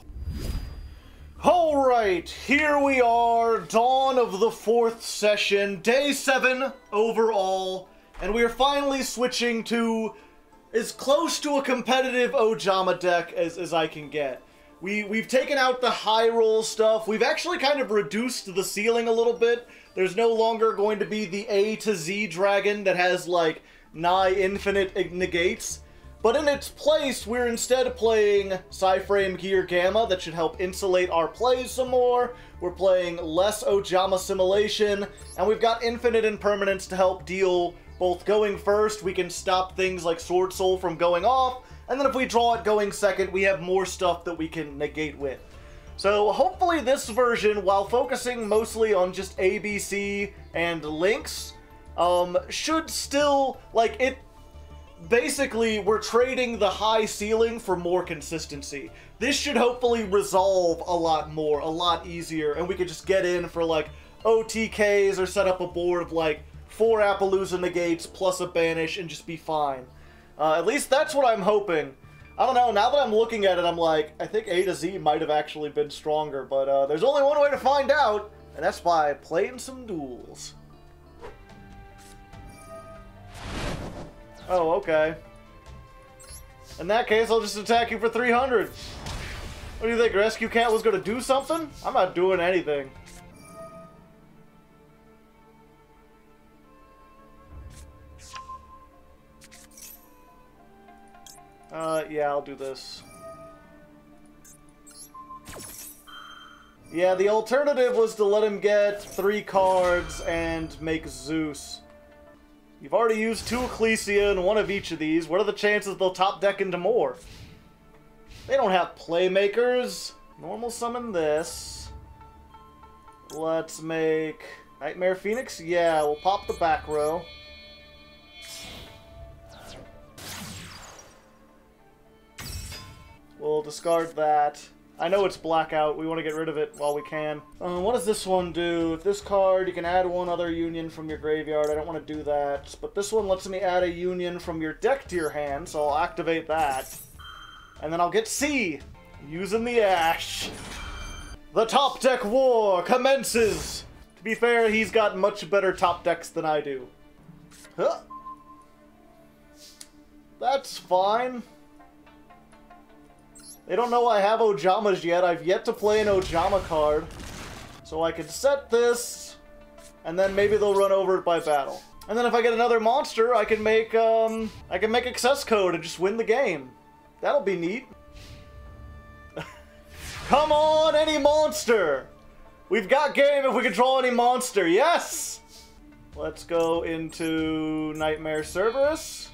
Alright, here we are, dawn of the fourth session, day 7 overall, and we are finally switching to as close to a competitive Ojama deck as I can get. We've taken out the high roll stuff, we've actually kind of reduced the ceiling a little bit. There's no longer going to be the A to Z dragon that has like nigh infinite negates. But in its place, we're instead playing Cyframe Gear Gamma that should help insulate our plays some more. We're playing less Ojama Simulation, and we've got Infinite Impermanence to help deal both going first, we can stop things like Sword Soul from going off, and then if we draw it going second, we have more stuff that we can negate with. So hopefully this version, while focusing mostly on just ABC and Lynx, should still, like, it... Basically, we're trading the high ceiling for more consistency. This should hopefully resolve a lot more, a lot easier, and we could just get in for, like, OTKs or set up a board of, like, 4 Appaloosa negates plus a banish and just be fine. At least that's what I'm hoping. I don't know, now that I'm looking at it, I'm like, I think A to Z might have actually been stronger, but there's only one way to find out, and that's by playing some duels. Oh, okay. In that case, I'll just attack you for 300. What do you think, Rescue Cat was gonna do something? I'm not doing anything. Yeah, I'll do this. Yeah, the alternative was to let him get 3 cards and make Zeus. You've already used 2 Ecclesia and 1 of each of these. What are the chances they'll top deck into more? They don't have playmakers. Normal summon this. Let's make Nightmare Phoenix. Yeah, we'll pop the back row. We'll discard that. I know it's blackout. We want to get rid of it while we can. What does this one do? If this card, you can add one other union from your graveyard. I don't want to do that. But this one lets me add a union from your deck to your hand, so I'll activate that. And then I'll get C, using the Ash. The top deck war commences! To be fair, he's got much better top decks than I do. Huh. That's fine. They don't know I have Ojamas yet. I've yet to play an Ojama card. So I can set this, and then maybe they'll run over it by battle. And then if I get another monster, I can make Access Code and just win the game. That'll be neat. Come on, any monster! We've got game if we can draw any monster, yes! Let's go into Nightmare Cerberus.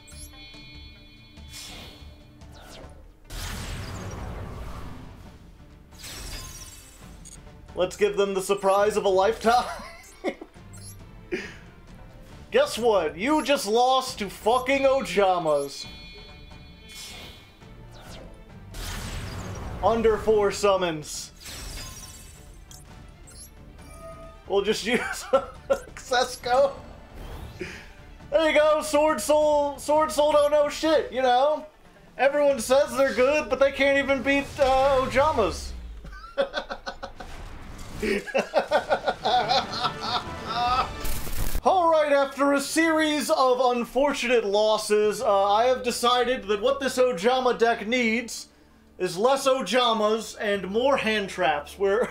Let's give them the surprise of a lifetime. Guess what? You just lost to fucking Ojamas. Under 4 summons. We'll just use Accesco. There you go, Sword Soul. Sword Soul don't know shit, you know? Everyone says they're good, but they can't even beat Ojamas. Alright, after a series of unfortunate losses, I have decided that what this Ojama deck needs is less Ojamas and more hand traps. We're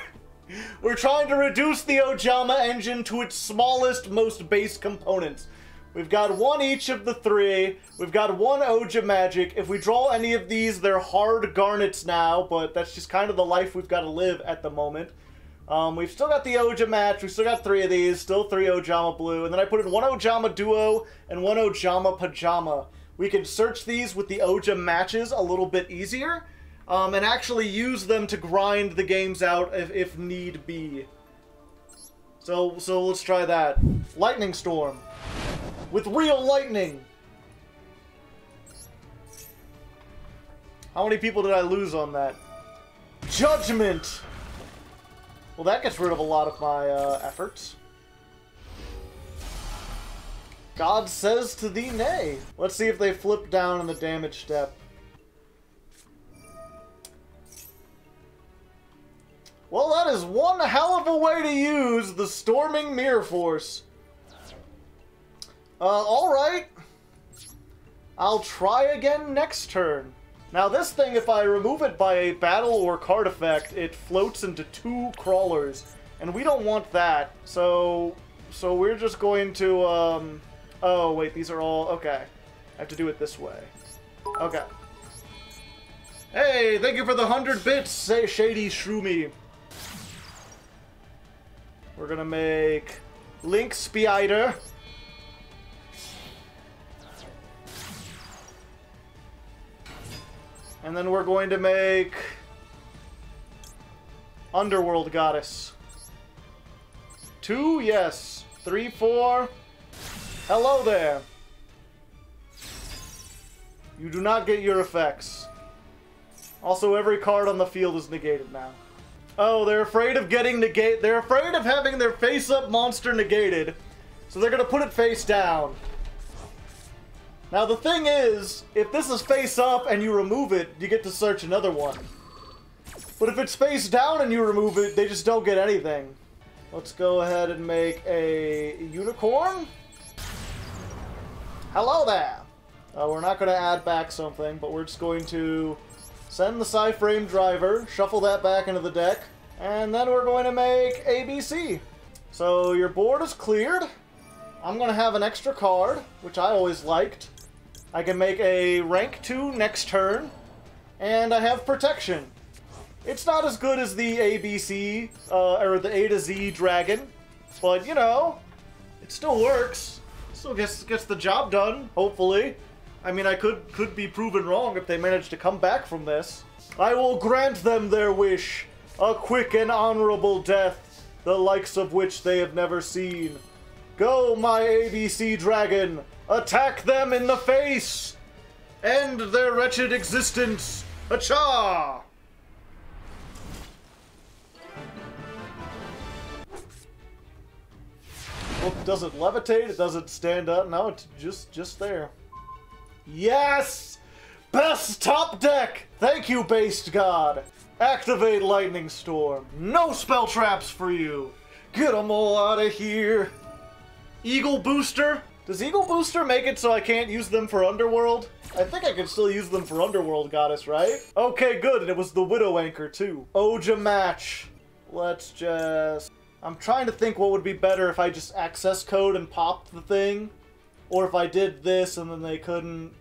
trying to reduce the Ojama engine to its smallest, most base components. We've got one each of the 3. We've got one Ojama Magic. If we draw any of these, they're hard garnets now, but that's just kind of the life we've got to live at the moment. We've still got the Ojama Match, we've still got 3 of these, still 3 Ojama Blue, and then I put in 1 Ojama Duo and 1 Ojama Pajama. We can search these with the Ojama Matches a little bit easier, and actually use them to grind the games out if need be. So let's try that. Lightning Storm. With real lightning. How many people did I lose on that? Judgment. Well, that gets rid of a lot of my efforts. God says to thee nay. Let's see if they flip down in the damage step. Well, that is one hell of a way to use the Storming Mirror Force. Alright. I'll try again next turn. Now this thing, if I remove it by a battle or card effect, it floats into two crawlers. And we don't want that, so we're just going to, oh, wait, these are all... Okay. I have to do it this way. Okay. Hey, thank you for the 100 bits, say Shady Shroomy. We're gonna make Link Spider. And then we're going to make Underworld Goddess. 2, yes. 3, 4. Hello there. You do not get your effects. Also, every card on the field is negated now. Oh, they're afraid of getting negated. They're afraid of having their face-up monster negated. So they're going to put it face down. Now the thing is, if this is face up and you remove it, you get to search another one. But if it's face down and you remove it, they just don't get anything. Let's go ahead and make a unicorn. Hello there! We're not going to add back something, but we're just going to send the Cyframe Driver, shuffle that back into the deck, and then we're going to make ABC. So your board is cleared. I'm going to have an extra card, which I always liked. I can make a rank 2 next turn, and I have protection. It's not as good as the ABC, or the A to Z Dragon, but, you know, it still works. Still gets the job done, hopefully. I mean, I could be proven wrong if they manage to come back from this. I will grant them their wish, a quick and honorable death, the likes of which they have never seen. Go, my ABC Dragon! Attack them in the face! End their wretched existence! Acha! Well, does it levitate? It doesn't stand up. No, it's just there. Yes! Best top deck! Thank you, Based God! Activate Lightning Storm. No spell traps for you! Get them all out of here! Eagle Booster? Does Eagle Booster make it so I can't use them for Underworld? I think I can still use them for Underworld Goddess, right? Okay, good, and it was the Widow Anchor, too. Ojama Match. Let's just... I'm trying to think what would be better if I just access code and popped the thing. Or if I did this and then they couldn't...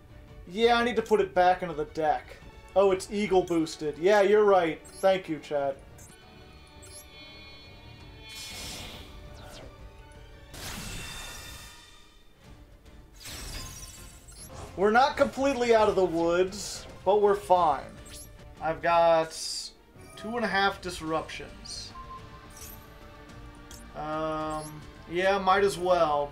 Yeah, I need to put it back into the deck. Oh, it's Eagle Boosted. Yeah, you're right. Thank you, chat. We're not completely out of the woods, but we're fine. I've got 2.5 disruptions. Yeah, might as well.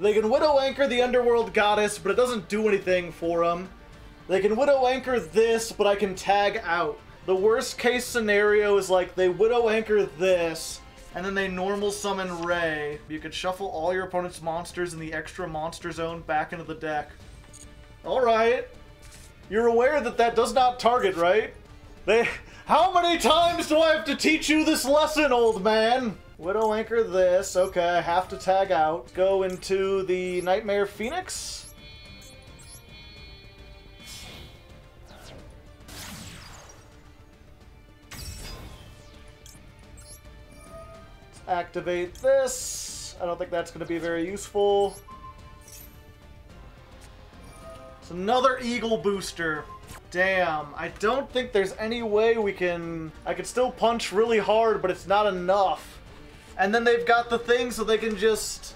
They can Widow Anchor the Underworld Goddess, but it doesn't do anything for them. They can Widow Anchor this, but I can tag out. The worst case scenario is like they Widow Anchor this, and then they normal summon Ray. You can shuffle all your opponent's monsters in the extra monster zone back into the deck. Alright. You're aware that that does not target, right? How many times do I have to teach you this lesson, old man? Widow Anchor this. Okay, I have to tag out. Go into the Nightmare Phoenix. Activate this. I don't think that's going to be very useful. It's another Eagle Booster. Damn, I don't think there's any way we can... I could still punch really hard, but it's not enough. And then they've got the thing so they can just...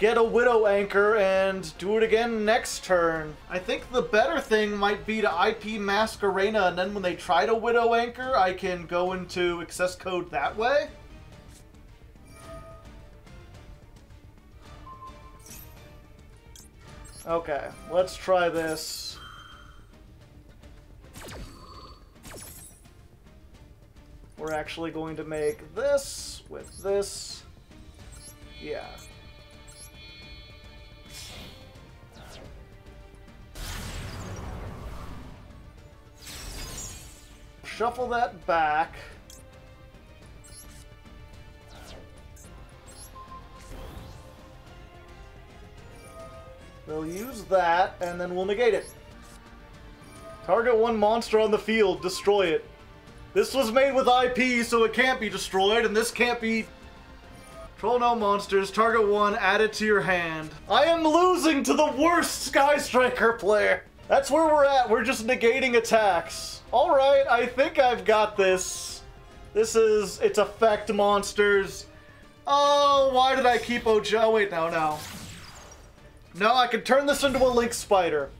get a Widow Anchor and do it again next turn. I think the better thing might be to IP Masquerena, and then when they try to Widow Anchor, I can go into Access Code that way. Okay, let's try this. We're actually going to make this with this. Yeah. Shuffle that back. They'll use that, and then we'll negate it. Target one monster on the field. Destroy it. This was made with IP, so it can't be destroyed, and this can't be... Control no monsters. Target one. Add it to your hand. I am losing to the worst Sky Striker player. That's where we're at. We're just negating attacks. Alright, I think I've got this. This is its effect, monsters. Oh, why did I keep Ojama? Wait, no. No, I can turn this into a Link Spider.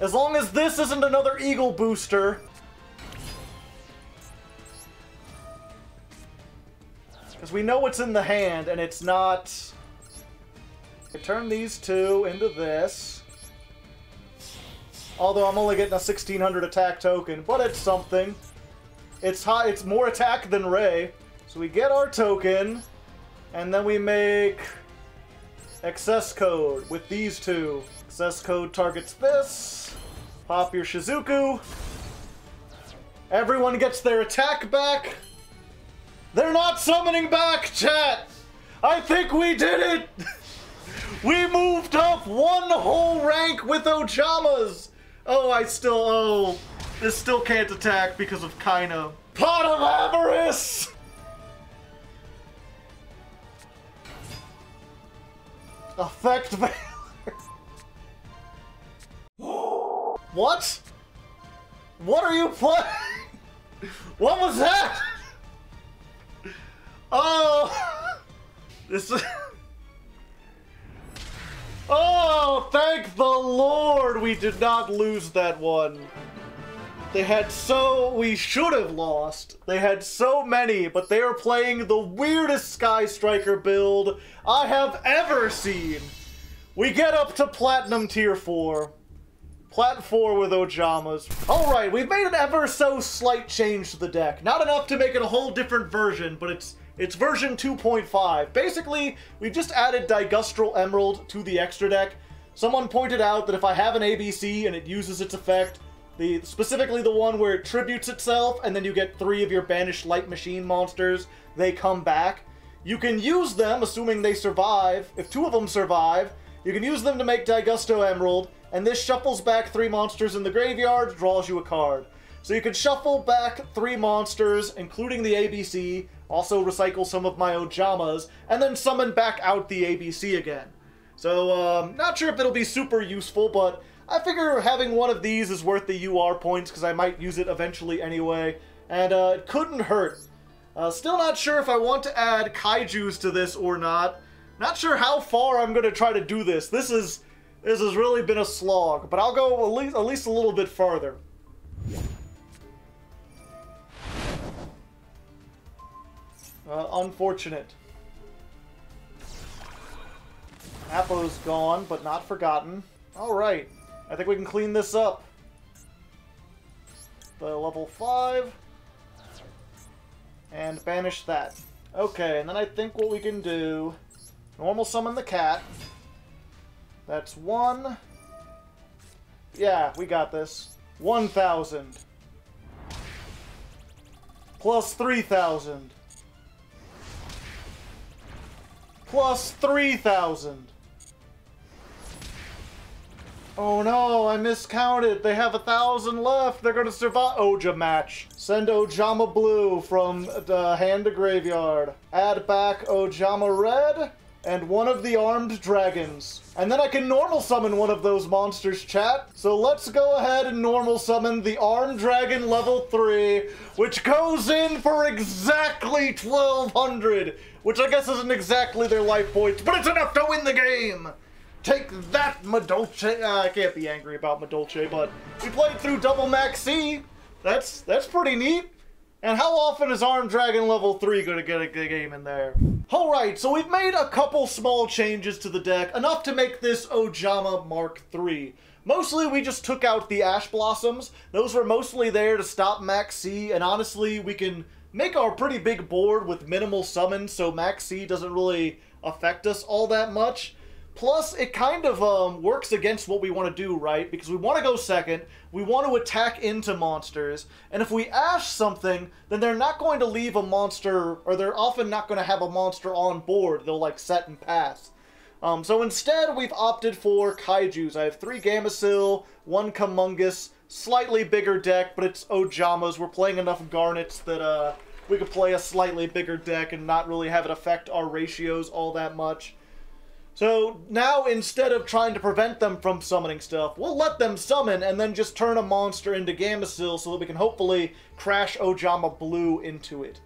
As long as this isn't another Eagle Booster. Because we know it's in the hand, and it's not... I can turn these two into this. Although I'm only getting a 1600 attack token, but it's something. It's high, it's more attack than Ray. So we get our token, and then we make Access Code with these two. Access Code targets this. Pop your Shizuku. Everyone gets their attack back. They're not summoning back, chat! I think we did it! We moved up one whole rank with Ojamas! Oh, this still can't attack because of Kaina. Pot of Avarice! Effect Valor. What? What are you playing? What was that? Oh! This is... Oh, thank the Lord we did not lose that one. They had so... We should have lost. They had so many, but they are playing the weirdest Sky Striker build I have ever seen. We get up to Platinum Tier 4. Plat 4 with Ojamas. Alright, we've made an ever so slight change to the deck. Not enough to make it a whole different version, but it's version 2.5. Basically, we've just added Digustral Emerald to the extra deck. Someone pointed out that if I have an ABC and it uses its effect, specifically the one where it tributes itself, and then you get 3 of your banished light machine monsters, they come back. You can use them, assuming they survive. If 2 of them survive, you can use them to make Digusto Emerald, and this shuffles back 3 monsters in the graveyard, draws you a card. So you can shuffle back 3 monsters, including the ABC, also recycle some of my Ojamas, and then summon back out the ABC again. So, not sure if it'll be super useful, but I figure having one of these is worth the UR points, because I might use it eventually anyway, and it couldn't hurt. Still not sure if I want to add Kaijus to this or not. Not sure how far I'm going to try to do this. This has really been a slog, but I'll go at least a little bit farther. Unfortunate. Apo's gone, but not forgotten. Alright, I think we can clean this up. The level 5. And banish that. Okay, and then I think what we can do... Normal summon the cat. That's 1. Yeah, we got this. 1,000. Plus 3,000. Plus 3,000. Oh no, I miscounted. They have 1,000 left. They're going to survive. Ojama Match. Send Ojama Blue from the hand to graveyard. Add back Ojama Red. and one of the Armed Dragons. And then I can normal summon one of those monsters, chat. So let's go ahead and normal summon the Armed Dragon Level 3, which goes in for exactly 1,200, which I guess isn't exactly their life points, but it's enough to win the game! Take that, Madolce. I can't be angry about Madolce, but we played through Double Max C. That's pretty neat. And how often is Armed Dragon Level 3 going to get a good game in there? Alright, so we've made a couple small changes to the deck, enough to make this Ojama Mark III. Mostly we just took out the Ash Blossoms. Those were mostly there to stop Max C, and honestly, we can make our pretty big board with minimal summons, so Max C doesn't really affect us all that much. Plus, it kind of works against what we want to do, right? Because we want to go second, we want to attack into monsters, and if we ash something, then they're not going to leave a monster, or they're often not going to have a monster on board. They'll, like, set and pass. So instead, we've opted for Kaijus. I have 3 Gamasil, 1 Comungus, slightly bigger deck, but it's Ojamas. We're playing enough Garnets that we could play a slightly bigger deck and not really have it affect our ratios all that much. So now, instead of trying to prevent them from summoning stuff, we'll let them summon and then just turn a monster into Gamasil so that we can hopefully crash Ojama Blue into it.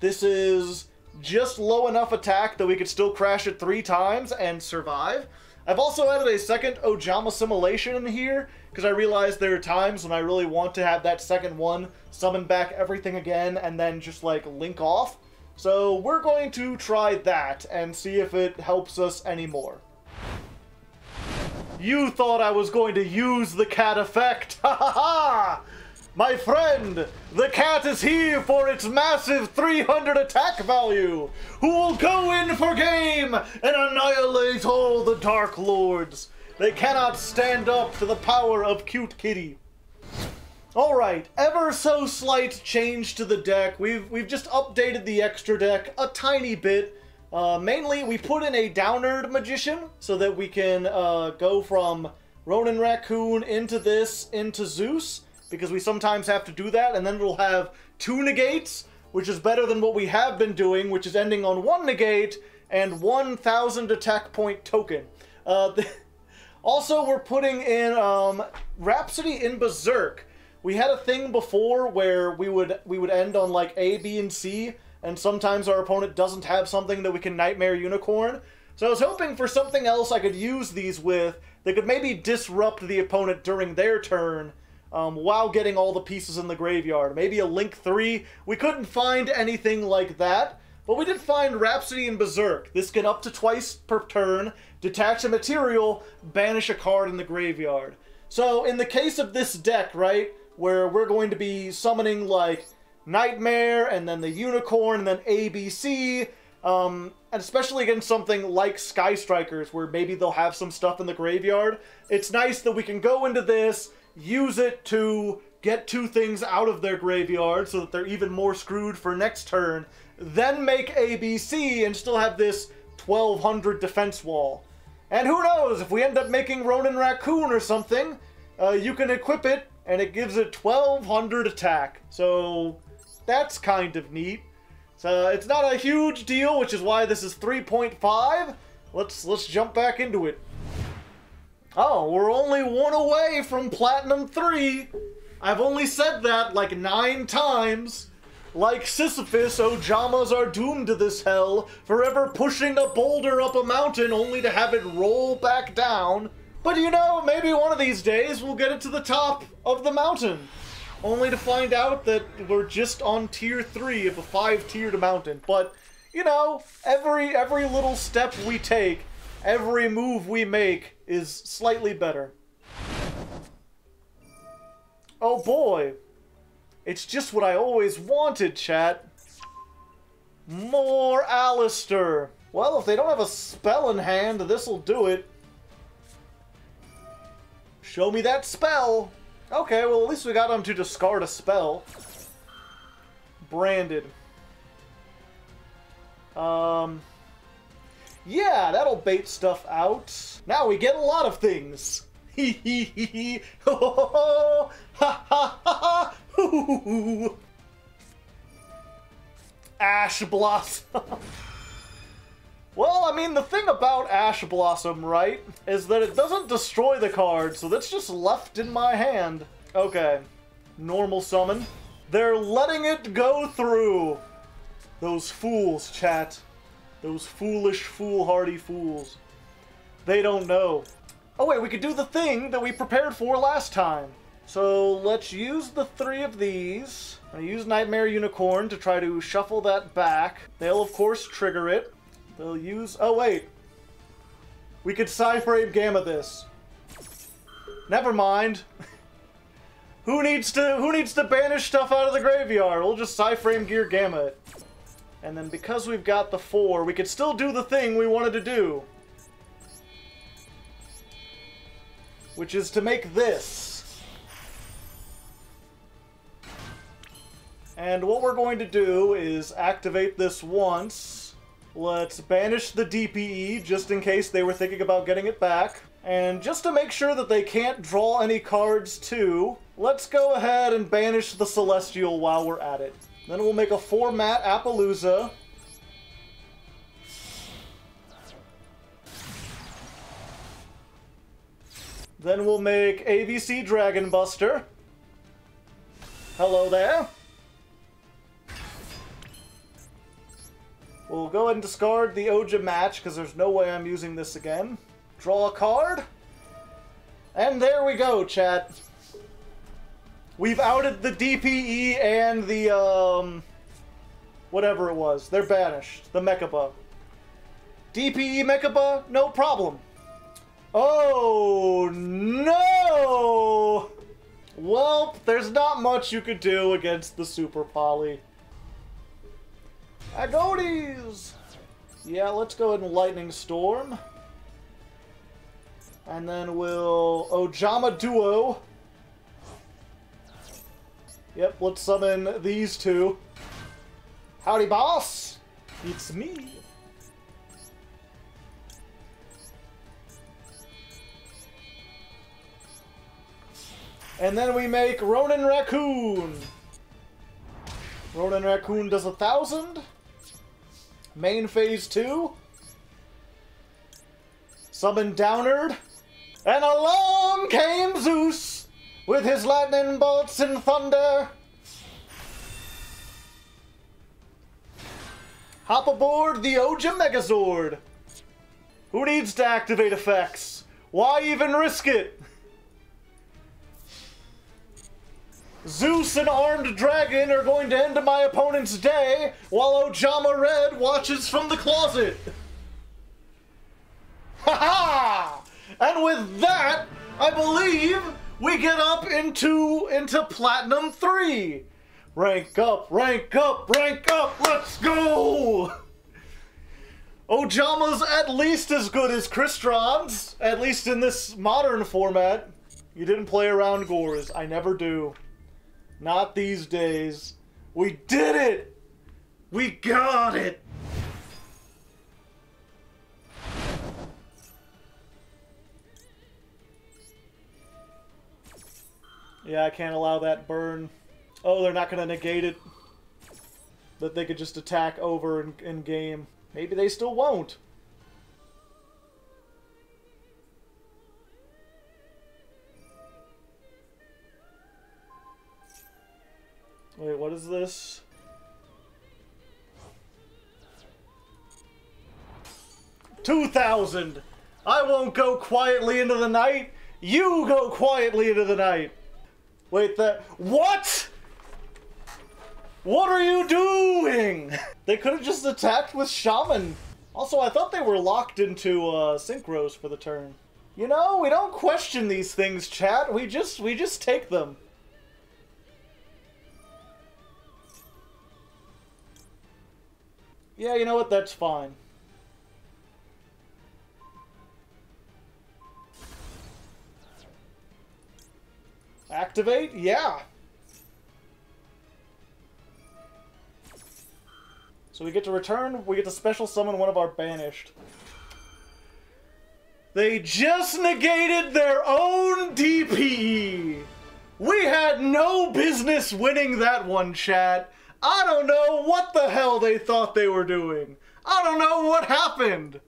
This is just low enough attack that we could still crash it 3 times and survive. I've also added a second Ojama Simulation in here, because I realized there are times when I really want to have that second one summon back everything again and then just, like, link off. So we're going to try that and see if it helps us anymore. You thought I was going to use the cat effect. Ha ha ha! My friend, the cat is here for its massive 300 attack value, who will go in for game and annihilate all the Dark Lords. They cannot stand up to the power of Cute Kitty. Alright, ever so slight change to the deck. We've just updated the extra deck a tiny bit. Mainly, we put in a Downard Magician so that we can go from Ronin Raccoon into this, into Zeus, because we sometimes have to do that, and then we'll have 2 negates, which is better than what we have been doing, which is ending on 1 negate and 1,000 attack point token. Also, we're putting in Rhapsody in Berserk. We had a thing before where we would end on, like, A, B, and C, and sometimes our opponent doesn't have something that we can Nightmare Unicorn. So I was hoping for something else I could use these with that could maybe disrupt the opponent during their turn while getting all the pieces in the graveyard. Maybe a Link 3. We couldn't find anything like that, but we did find Rhapsody and Berserk. This can up to twice per turn, detach a material, banish a card in the graveyard. So in the case of this deck, right, where we're going to be summoning, like, Nightmare, and then the Unicorn, and then ABC, and especially against something like Sky Strikers, where maybe they'll have some stuff in the graveyard. It's nice that we can go into this, use it to get 2 things out of their graveyard so that they're even more screwed for next turn, then make ABC and still have this 1,200 defense wall. And who knows, if we end up making Ronin Raccoon or something, you can equip it, and it gives it 1,200 attack. So that's kind of neat. So it's not a huge deal, which is why this is 3.5. Let's jump back into it. Oh, we're only 1 away from Platinum 3. I've only said that like 9 times. Like Sisyphus, Ojamas are doomed to this hell, forever pushing a boulder up a mountain only to have it roll back down. But you know, maybe one of these days we'll get it to the top of the mountain, only to find out that we're just on tier 3 of a 5-tiered mountain. But, you know, every little step we take, every move we make is slightly better. Oh boy, it's just what I always wanted, chat. More Alistair. Well, if they don't have a spell in hand, this'll do it. Show me that spell! Okay, well, at least we got him to discard a spell. Branded. Yeah, that'll bait stuff out. Now we get a lot of things. Hee hee hee hee. Ho ho ho! Ha ha ha ha! Ash Blossom. Well, I mean, the thing about Ash Blossom, right, is that it doesn't destroy the card, so that's just left in my hand. Okay. Normal summon. They're letting it go through. Those fools, chat. Those foolish, foolhardy fools. They don't know. Oh wait, we could do the thing that we prepared for last time. So let's use the three of these. I use Nightmare Unicorn to try to shuffle that back. They'll of course trigger it. They'll use... oh wait. We could Cyframe Gamma this. Never mind. Who needs to banish stuff out of the graveyard? We'll just Cyframe Gear Gamma it. And then because we've got the four, we could still do the thing we wanted to do. Which is to make this. And what we're going to do is activate this once. Let's banish the DPE just in case they were thinking about getting it back. And just to make sure that they can't draw any cards too, let's go ahead and banish the Celestial while we're at it. Then we'll make a format Appaloosa. Then we'll make ABC Dragon Buster. Hello there. We'll go ahead and discard the Ojama Match because there's no way I'm using this again. Draw a card. And there we go, chat. We've outed the DPE and the, whatever it was. They're banished. The Mechaba. DPE Mechaba, no problem. Oh, no! Well, there's not much you could do against the Super Poly. Agodes! Yeah, let's go ahead and Lightning Storm. And then we'll Ojama Duo. Yep, let's summon these two. Howdy, boss! It's me. And then we make Ronin Raccoon. Ronin Raccoon does 1,000. Main phase 2. Summon Downard. And along came Zeus! With his lightning bolts and thunder. Hop aboard the Ojama Megazord. Who needs to activate effects? Why even risk it? Zeus and Armed Dragon are going to end my opponent's day while Ojama Red watches from the closet. Ha ha! And with that, I believe we get up into Platinum 3! Rank up, rank up, rank up! Let's go! Ojama's at least as good as Crystron's, at least in this modern format. You didn't play around Gores. I never do. Not these days. We did it! We got it! Yeah, I can't allow that burn. Oh, they're not going to negate it. That they could just attack over in game. Maybe they still won't. Wait, what is this? $2,000! I won't go quietly into the night. You go quietly into the night. Wait, that... what?! What are you doing?! They could've just attacked with Shaman. Also, I thought they were locked into, Synchros for the turn. You know, we don't question these things, chat. We just take them. Yeah, you know what? That's fine. Activate? Yeah! So we get to return, we get to special summon one of our banished. They just negated their own DPE! We had no business winning that one, chat! I don't know what the hell they thought they were doing! I don't know what happened.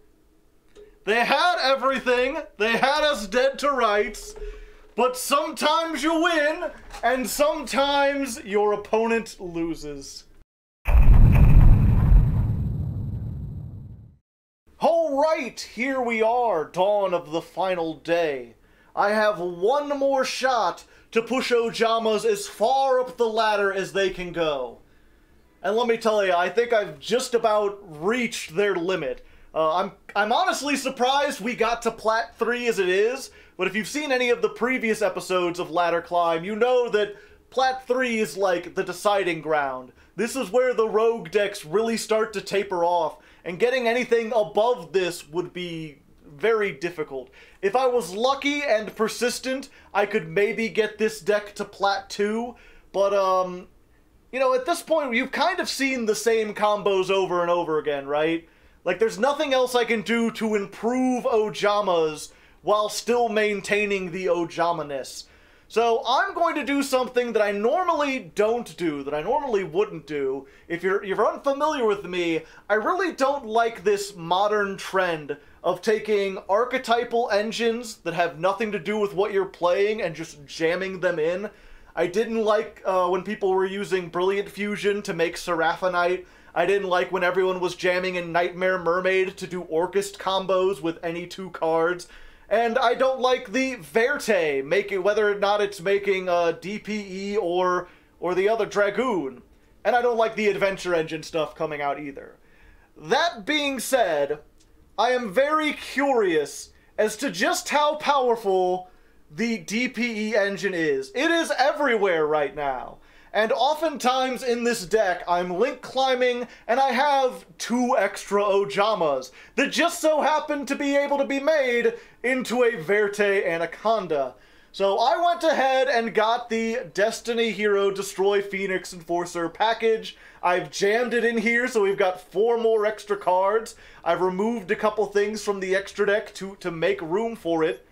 They had everything. They had us dead to rights. But sometimes you win, and sometimes your opponent loses. Alright, here we are, dawn of the final day. I have one more shot to push Ojamas as far up the ladder as they can go. And let me tell you, I think I've just about reached their limit. I'm honestly surprised we got to Plat 3 as it is, but if you've seen any of the previous episodes of Ladder Climb, you know that Plat 3 is like the deciding ground. This is where the rogue decks really start to taper off, and getting anything above this would be very difficult. If I was lucky and persistent, I could maybe get this deck to Plat 2, but you know, at this point, you've kind of seen the same combos over and over again, right? Like, there's nothing else I can do to improve Ojamas while still maintaining the Ojama-ness. So I'm going to do something that I normally don't do, that I normally wouldn't do. If you're unfamiliar with me, I really don't like this modern trend of taking archetypal engines that have nothing to do with what you're playing and just jamming them in. I didn't like when people were using Brilliant Fusion to make Seraphinite. I didn't like when everyone was jamming in Nightmare Mermaid to do Orcist combos with any two cards. And I don't like the Verte, making, whether or not it's making DPE or the other Dragoon. And I don't like the Adventure Engine stuff coming out either. That being said, I am very curious as to just how powerful the DPE engine is. It is everywhere right now. And oftentimes in this deck, I'm link climbing, and I have two extra Ojamas that just so happen to be able to be made into a Verte Anaconda. So I went ahead and got the Destiny Hero Destroy Phoenix Enforcer package. I've jammed it in here, so we've got four more extra cards. I've removed a couple things from the extra deck to make room for it.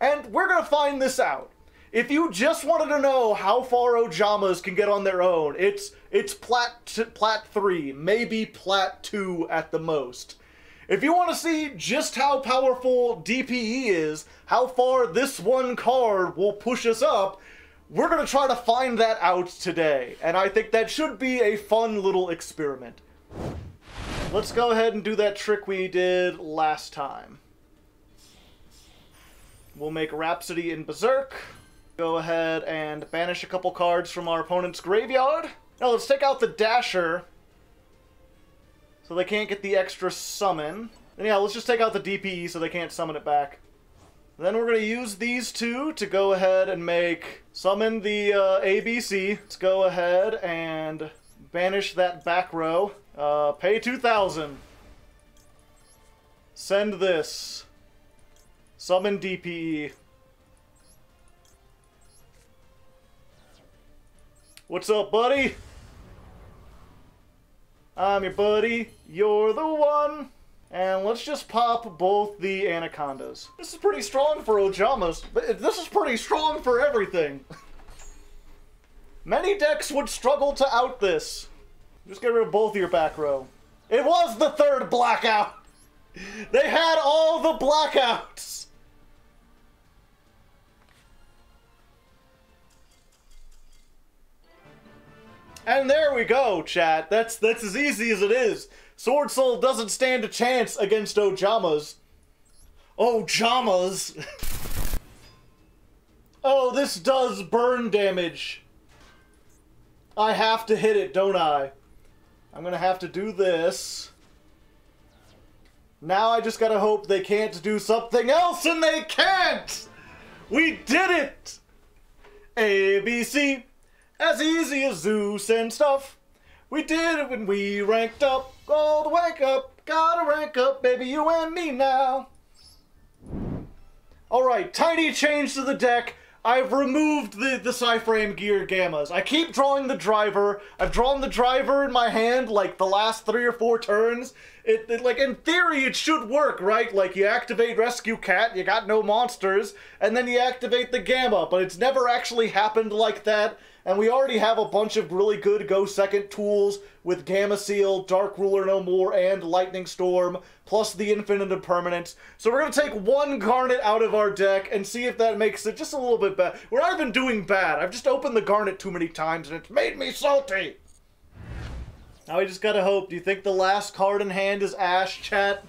And we're going to find this out. If you just wanted to know how far Ojamas can get on their own, it's Plat 3, maybe Plat 2 at the most. If you want to see just how powerful DPE is, how far this one card will push us up, we're going to try to find that out today. And I think that should be a fun little experiment. Let's go ahead and do that trick we did last time. We'll make Rhapsody in Berserk. Go ahead and banish a couple cards from our opponent's graveyard. Now let's take out the Dasher, so they can't get the extra summon. And yeah, let's just take out the DPE so they can't summon it back. Then we're going to use these two to go ahead and make summon the ABC. Let's go ahead and banish that back row. Pay 2,000. Send this. Summon DPE. What's up, buddy? I'm your buddy. You're the one. And let's just pop both the Anacondas. This is pretty strong for Ojamas, but this is pretty strong for everything. Many decks would struggle to out this. Just get rid of both of your back row. It was the third blackout. They had all the blackouts. And there we go, chat. That's as easy as it is. Sword Soul doesn't stand a chance against Ojamas. Ojamas! Oh, this does burn damage. I have to hit it, don't I? I'm gonna have to do this. Now I just gotta hope they can't do something else, and they can't! We did it! ABC. As easy as Zeus and stuff. We did it when we ranked up. All the way up. Gotta rank up, baby, you and me now. Alright, tiny change to the deck. I've removed the Cyframe Gear Gammas. I keep drawing the driver. I've drawn the driver in my hand like the last 3 or 4 turns. Like, in theory, it should work, right? Like, you activate Rescue Cat, you got no monsters, and then you activate the Gamma, but it's never actually happened like that. And we already have a bunch of really good go second tools with Gamma Seal, Dark Ruler No More, and Lightning Storm, plus the Infinite Impermanence. So we're going to take one Garnet out of our deck and see if that makes it just a little bit better. We're not even doing bad. I've just opened the Garnet too many times and it's made me salty. Now we just gotta hope. Do you think the last card in hand is Ash, chat?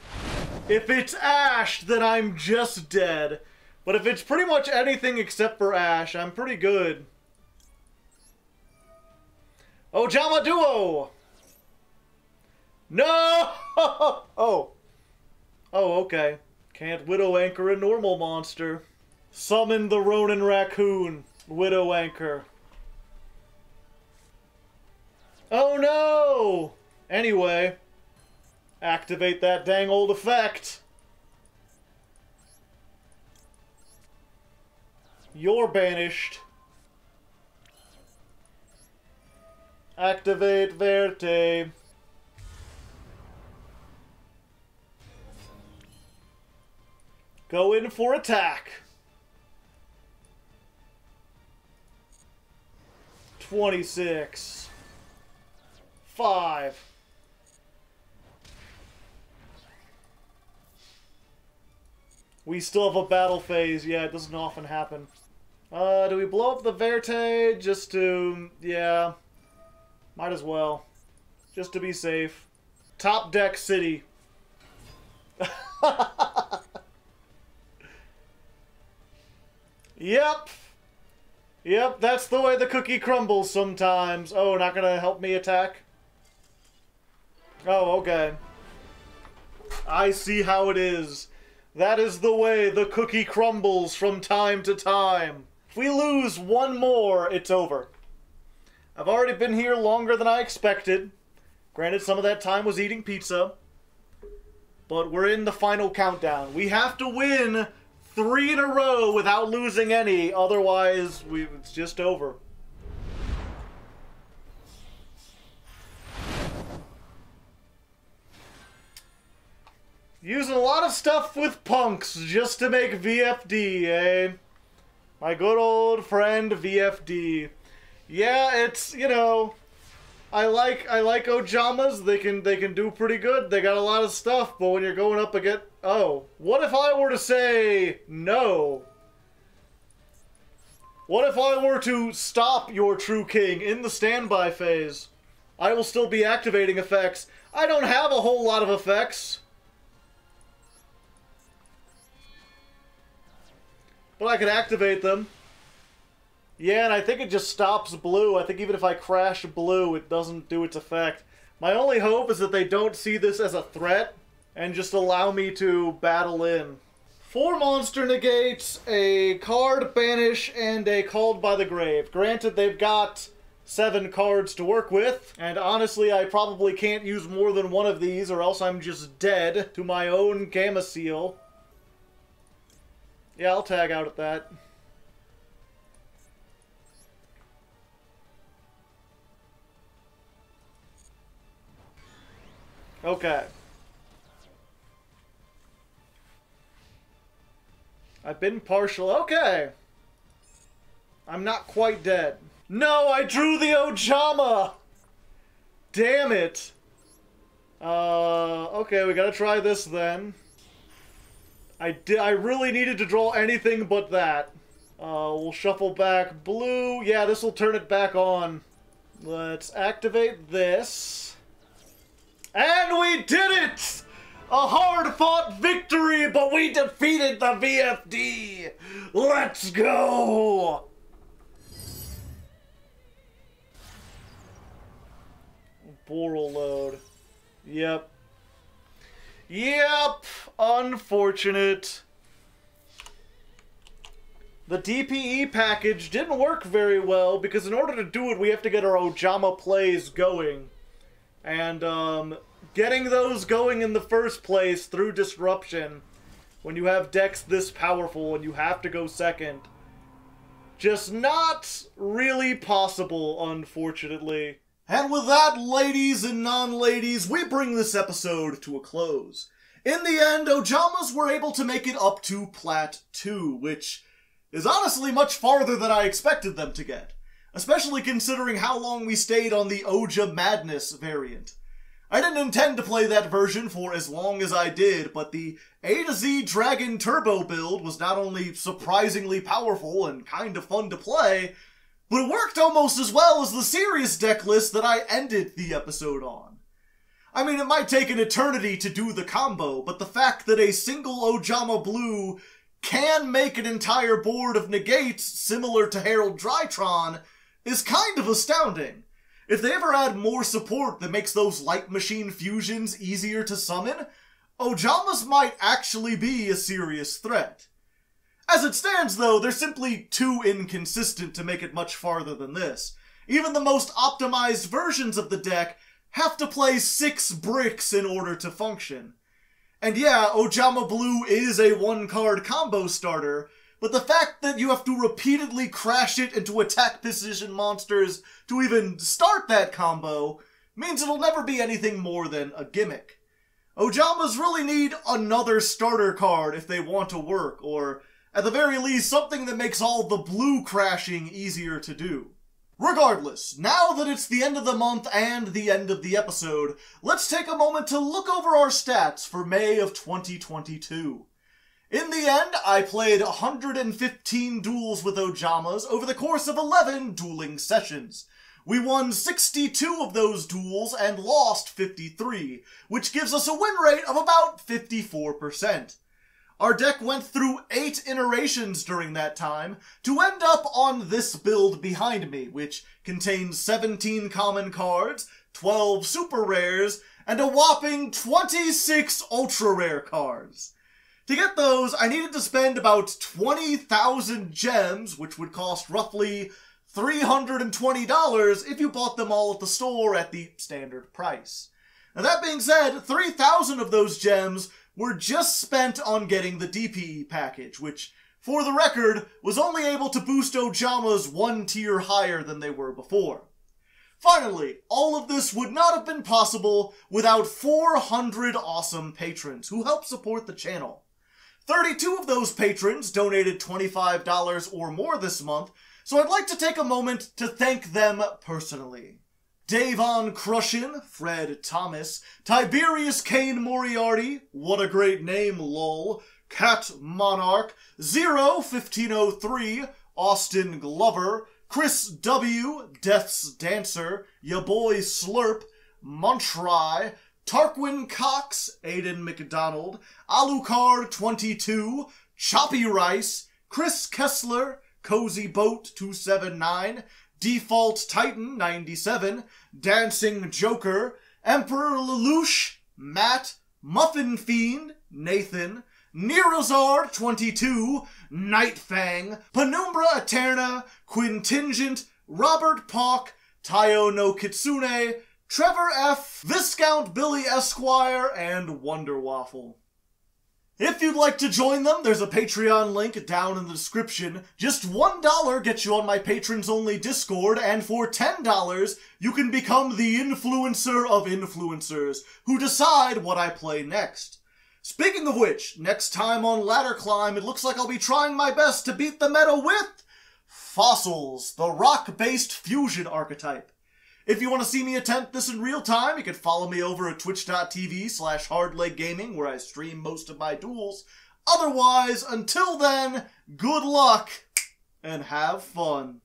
If it's Ash, then I'm just dead. But if it's pretty much anything except for Ash, I'm pretty good. Ojama Duo! No! Oh. Oh, okay. Can't Widow Anchor a normal monster. Summon the Ronin Raccoon. Widow Anchor. Oh no! Anyway, activate that dang old effect. You're banished. Activate Verte. Go in for attack. 26. 5. We still have a battle phase. Yeah, it doesn't often happen. Do we blow up the Verte just to... yeah. Might as well. Just to be safe. Top deck city. Yep. Yep, that's the way the cookie crumbles sometimes. Oh, not gonna help me attack? Oh, okay. I see how it is. That is the way the cookie crumbles from time to time. If we lose one more, it's over. I've already been here longer than I expected. Granted, some of that time was eating pizza. But we're in the final countdown. We have to win 3 in a row without losing any. Otherwise, it's just over. Using a lot of stuff with punks just to make VFD, eh? My good old friend VFD. Yeah, it's, you know, I like Ojamas. They can do pretty good. They got a lot of stuff, but when you're going up against... oh, what if I were to say no? What if I were to stop your True King in the standby phase? I will still be activating effects. I don't have a whole lot of effects. But I could activate them. Yeah, and I think it just stops blue. I think even if I crash blue, it doesn't do its effect. My only hope is that they don't see this as a threat and just allow me to battle in. 4 monster negates, a card banish, and a called by the grave. Granted, they've got 7 cards to work with, and honestly, I probably can't use more than one of these or else I'm just dead to my own Gamma Seal. Yeah, I'll tag out at that. Okay. I've been partial. Okay. I'm not quite dead. No, I drew the Ojama! Damn it. Okay, we gotta try this then. I really needed to draw anything but that. We'll shuffle back blue. Yeah, this will turn it back on. Let's activate this. And we did it! A hard-fought victory, but we defeated the VFD! Let's go! Boral load. Yep. Yep! Unfortunate. The DPE package didn't work very well, because in order to do it, we have to get our Ojama plays going. And getting those going in the first place through disruption, when you have decks this powerful and you have to go second, just not really possible, unfortunately. And with that, ladies and non-ladies, we bring this episode to a close. In the end, Ojamas were able to make it up to Plat 2, which is honestly much farther than I expected them to get. especially considering how long we stayed on the Ojama Madness variant. I didn't intend to play that version for as long as I did, but the A to Z Dragon Turbo build was not only surprisingly powerful and kind of fun to play, but it worked almost as well as the serious deck list that I ended the episode on. I mean, it might take an eternity to do the combo, but the fact that a single Ojama Blue can make an entire board of negates similar to Herald Drytron is kind of astounding. If they ever add more support that makes those light machine fusions easier to summon, Ojamas might actually be a serious threat. As it stands, though, they're simply too inconsistent to make it much farther than this. Even the most optimized versions of the deck have to play 6 bricks in order to function. And yeah, Ojama Blue is a one-card combo starter, but the fact that you have to repeatedly crash it into attack position monsters to even start that combo means it'll never be anything more than a gimmick. Ojamas really need another starter card if they want to work, or at the very least something that makes all the blue crashing easier to do. Regardless, now that it's the end of the month and the end of the episode, let's take a moment to look over our stats for May of 2022. In the end, I played 115 duels with Ojamas over the course of 11 dueling sessions. We won 62 of those duels and lost 53, which gives us a win rate of about 54%. Our deck went through 8 iterations during that time to end up on this build behind me, which contains 17 common cards, 12 super rares, and a whopping 26 ultra rare cards. To get those, I needed to spend about 20,000 gems, which would cost roughly $320 if you bought them all at the store at the standard price. Now that being said, 3,000 of those gems were just spent on getting the DPE package, which, for the record, was only able to boost Ojamas one tier higher than they were before. Finally, all of this would not have been possible without 400 awesome patrons who help support the channel. 32 of those patrons donated $25 or more this month, so I'd like to take a moment to thank them personally. Davon Crushin, Fred Thomas, Tiberius Kane Moriarty, what a great name, lol, Cat Monarch, Zero1503, Austin Glover, Chris W, Death's Dancer, Ya Boy Slurp, Muntry, Tarquin Cox, Aiden McDonald, Alucard22, Choppy Rice, Chris Kessler, Cozy Boat 279, Default Titan 97, Dancing Joker, Emperor Lelouch, Matt, Muffin Fiend, Nathan, Nerazard 22, Nightfang, Penumbra Eterna, Quintingent, Robert Pauk, Tayo no Kitsune, Trevor F, Viscount Billy Esquire, and Wonder Waffle. If you'd like to join them, there's a Patreon link down in the description. Just $1 gets you on my patrons-only Discord, and for $10, you can become the influencer of influencers, who decide what I play next. Speaking of which, next time on Ladder Climb, it looks like I'll be trying my best to beat the meta with Fossils, the rock-based fusion archetype. If you want to see me attempt this in real time, you can follow me over at twitch.tv/hardleggaming, where I stream most of my duels. Otherwise, until then, good luck and have fun.